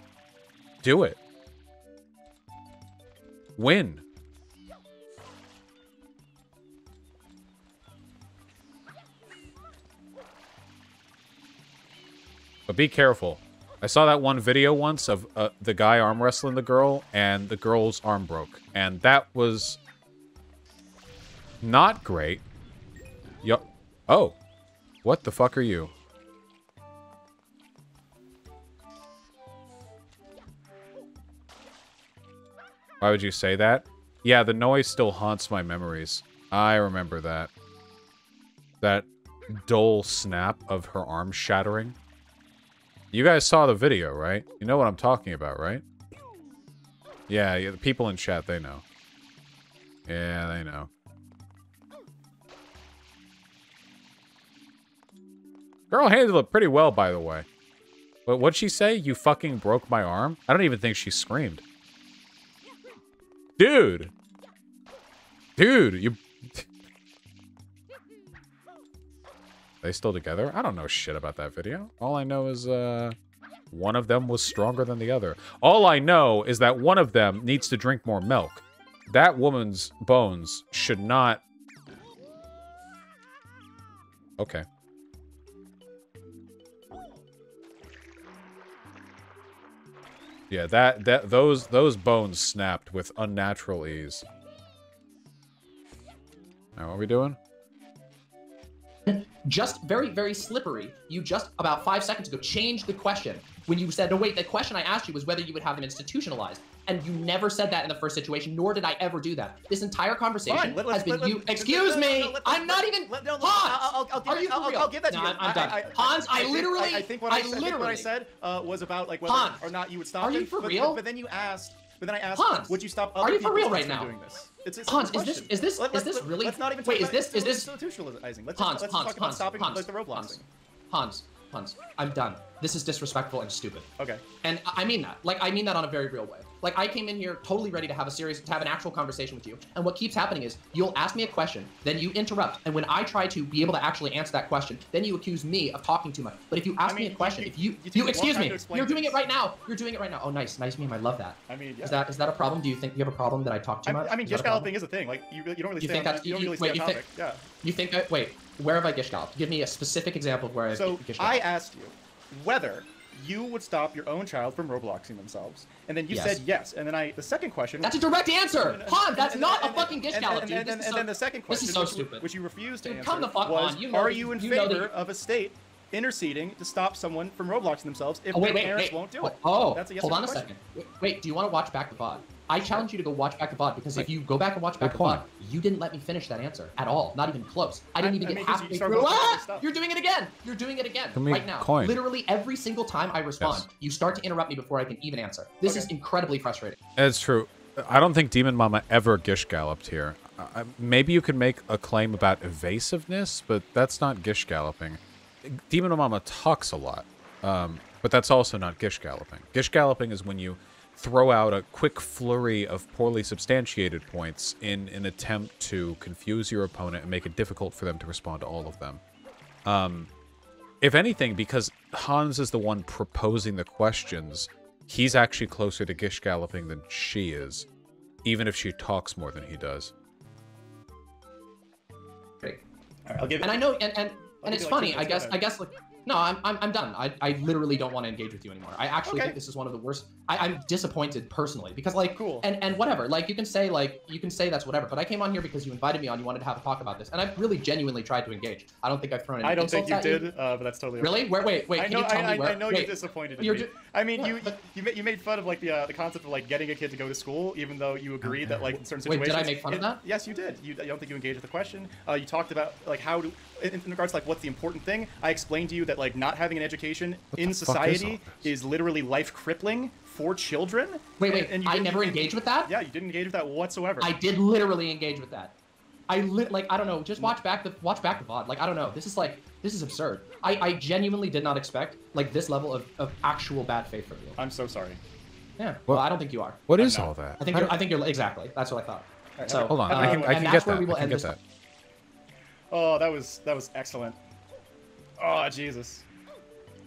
Do it. Win. But be careful. I saw that one video once of the guy arm wrestling the girl, and the girl's arm broke. And that was not great. Yo, oh, what the fuck are you? Why would you say that? Yeah, the noise still haunts my memories. I remember that. That dull snap of her arm shattering. You guys saw the video, right? You know what I'm talking about, right? Yeah, the people in chat, they know. Yeah, they know. Girl handled it pretty well, by the way. But what'd she say? You fucking broke my arm? I don't even think she screamed. Dude! Dude, you... They still together? I don't know shit about that video. All I know is, one of them was stronger than the other. All I know is that one of them needs to drink more milk. That woman's bones should not... Okay. Yeah, those bones snapped with unnatural ease. Now, what are we doing? Just very, very slippery. You just, about 5 seconds ago, changed the question. When you said, no, wait, the question I asked you was whether you would have them institutionalized. And you never said that in the first situation, nor did I ever do that. This entire conversation Hans, I think what I said was about like whether Hans, or not you would stop them. Are you for real? But then you asked, Hans, would you stop other people from doing this? It's Hans, is this really? Let's not even talk about institutionalizing. Let's talk about stopping like the Roblox thing. Hans, I'm done. This is disrespectful and stupid. Okay. And I mean that. Like, I mean that on a very real way. Like, I came in here totally ready to have a serious, to have an actual conversation with you. And what keeps happening is you'll ask me a question, then you interrupt. And when I try to be able to actually answer that question, then you accuse me of talking too much. But if you ask me a question, if you excuse me, you're doing it right now. You're doing it right now. Oh, nice. Nice meme. I love that. I mean, yeah. Is that a problem? Do you think you have a problem that I talk too much? I mean, gish galloping is a thing. Like, you don't really think that. You don't really say that topic. Yeah. You think that, wait, where have I gish galloped? Give me a specific example of where I've gish galloped. So I asked you whether you would stop your own child from Robloxing themselves. And then you said yes. And then the second question... That's a direct answer! Han, that's not a fucking gish gallop, dude. And then the second question, which you refused to answer, come the fuck was, are you in favor of a state interceding to stop someone from Robloxing themselves if their parents won't do it? Oh, hold on a second. Wait, do you want to watch back the VOD? I challenge you to go watch back the VOD, because if you go back and watch back the VOD, you didn't let me finish that answer at all. Not even close. I didn't even get halfway through. You're doing it again. You're doing it again right now. Literally every single time I respond, you start to interrupt me before I can even answer. This is incredibly frustrating. It's true. I don't think DemonMama ever gish galloped here. Maybe you could make a claim about evasiveness, but that's not gish galloping. DemonMama talks a lot, but that's also not gish galloping. Gish galloping is when you throw out a quick flurry of poorly substantiated points in an attempt to confuse your opponent and make it difficult for them to respond to all of them. If anything, because Hans is the one proposing the questions, he's actually closer to gish galloping than she is, even if she talks more than he does. Great. All right, I'll give it. And I know, and it's funny, I guess. Like, no, I'm done. I literally don't want to engage with you anymore. I actually think this is one of the worst. I'm disappointed personally, because like, and whatever, like you can say that's whatever, but I came on here because you invited me on, you wanted to have a talk about this, and I've really genuinely tried to engage. I don't think I've thrown any insults at you. I don't think you did, but that's totally okay. Really? Wait, can you tell me where? I know you're disappointed in me. I mean, you made fun of like the concept of like getting a kid to go to school, even though you agreed that like in certain situations. Wait, did I make fun of that? Yes, you did. I don't think you engaged with the question. You talked about like how do, in regards to like what's the important thing, I explained to you that like not having an education in society is literally life crippling for children. Wait, and I never engaged with that? Yeah, you didn't engage with that whatsoever. I did literally engage with that. I don't know. Just watch back the VOD. Like, I don't know. This is absurd. I genuinely did not expect like this level of actual bad faith from you. I'm so sorry. Yeah. Well, I don't think you are. What is all that? I think you're exactly. That's what I thought. Right, so hold on. I can get that. Oh, that was excellent. Oh Jesus.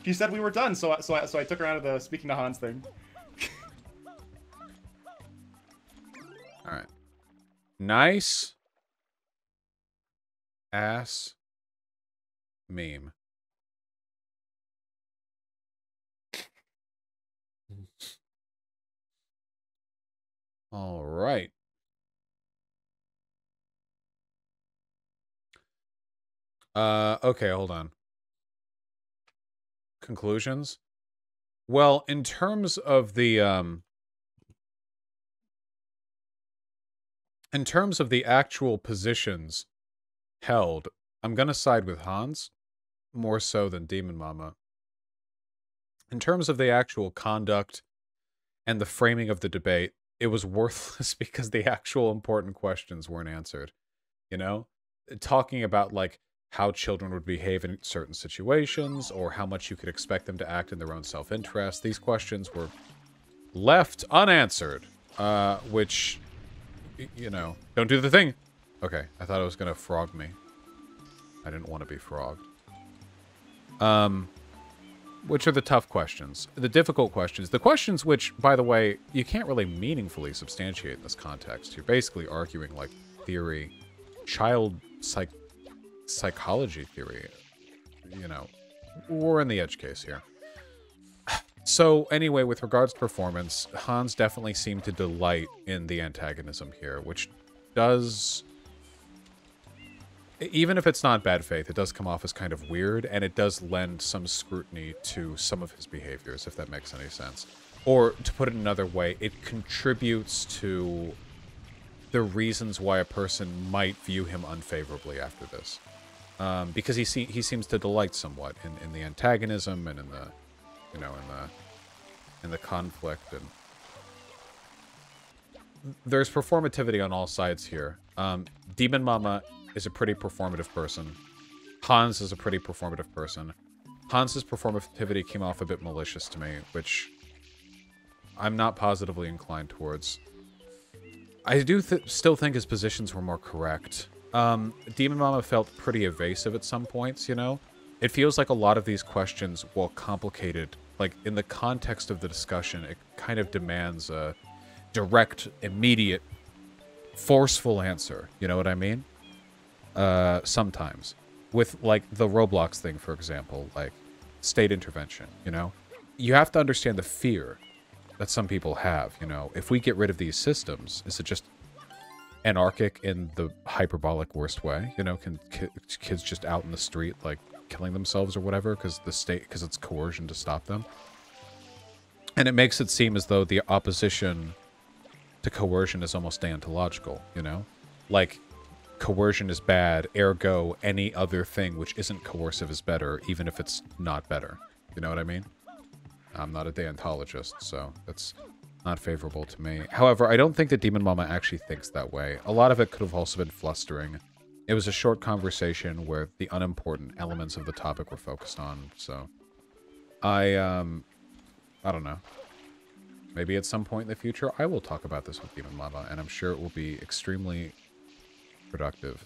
You said we were done, so I took her out of the speaking to Hans thing. All right. Nice ass meme. All right. Okay, hold on. Conclusions? Well, in terms of the actual positions held, I'm going to side with Hans more so than DemonMama. In terms of the actual conduct and the framing of the debate, it was worthless because the actual important questions weren't answered. You know, talking about like how children would behave in certain situations or how much you could expect them to act in their own self-interest. These questions were left unanswered, which... You know, don't do the thing. Okay, I thought it was gonna frog me. I didn't want to be frogged. Which are the tough questions? The difficult questions. The questions which, by the way, you can't really meaningfully substantiate in this context. You're basically arguing, like, theory, child psychology theory. You know, we're in the edge case here. So, anyway, with regards to performance, Hans definitely seemed to delight in the antagonism here, which does... Even if it's not bad faith, it does come off as kind of weird, and it does lend some scrutiny to some of his behaviors, if that makes any sense. Or, to put it another way, it contributes to the reasons why a person might view him unfavorably after this. Because he seems to delight somewhat in the antagonism and in the... You know, in the conflict, and there's performativity on all sides here. DemonMama is a pretty performative person. Hans is a pretty performative person. Hans's performativity came off a bit malicious to me, which I'm not positively inclined towards. I do still think his positions were more correct. DemonMama felt pretty evasive at some points, you know. It feels like a lot of these questions, while complicated, like in the context of the discussion, it kind of demands a direct, immediate, forceful answer. You know what I mean? Sometimes. With like the Roblox thing, for example, like state intervention, you know? You have to understand the fear that some people have, you know? If we get rid of these systems, is it just anarchic in the hyperbolic worst way? You know, can kids just out in the street, like, killing themselves or whatever because the state, because it's coercion to stop them. And it makes it seem as though the opposition to coercion is almost deontological, you know? Like, coercion is bad, ergo any other thing which isn't coercive is better, even if it's not better. You know what I mean? I'm not a deontologist, so that's not favorable to me. However, I don't think that DemonMama actually thinks that way. A lot of it could have also been flustering. It was a short conversation where the unimportant elements of the topic were focused on, so... I don't know. Maybe at some point in the future I will talk about this with DemonMama, and I'm sure it will be extremely productive.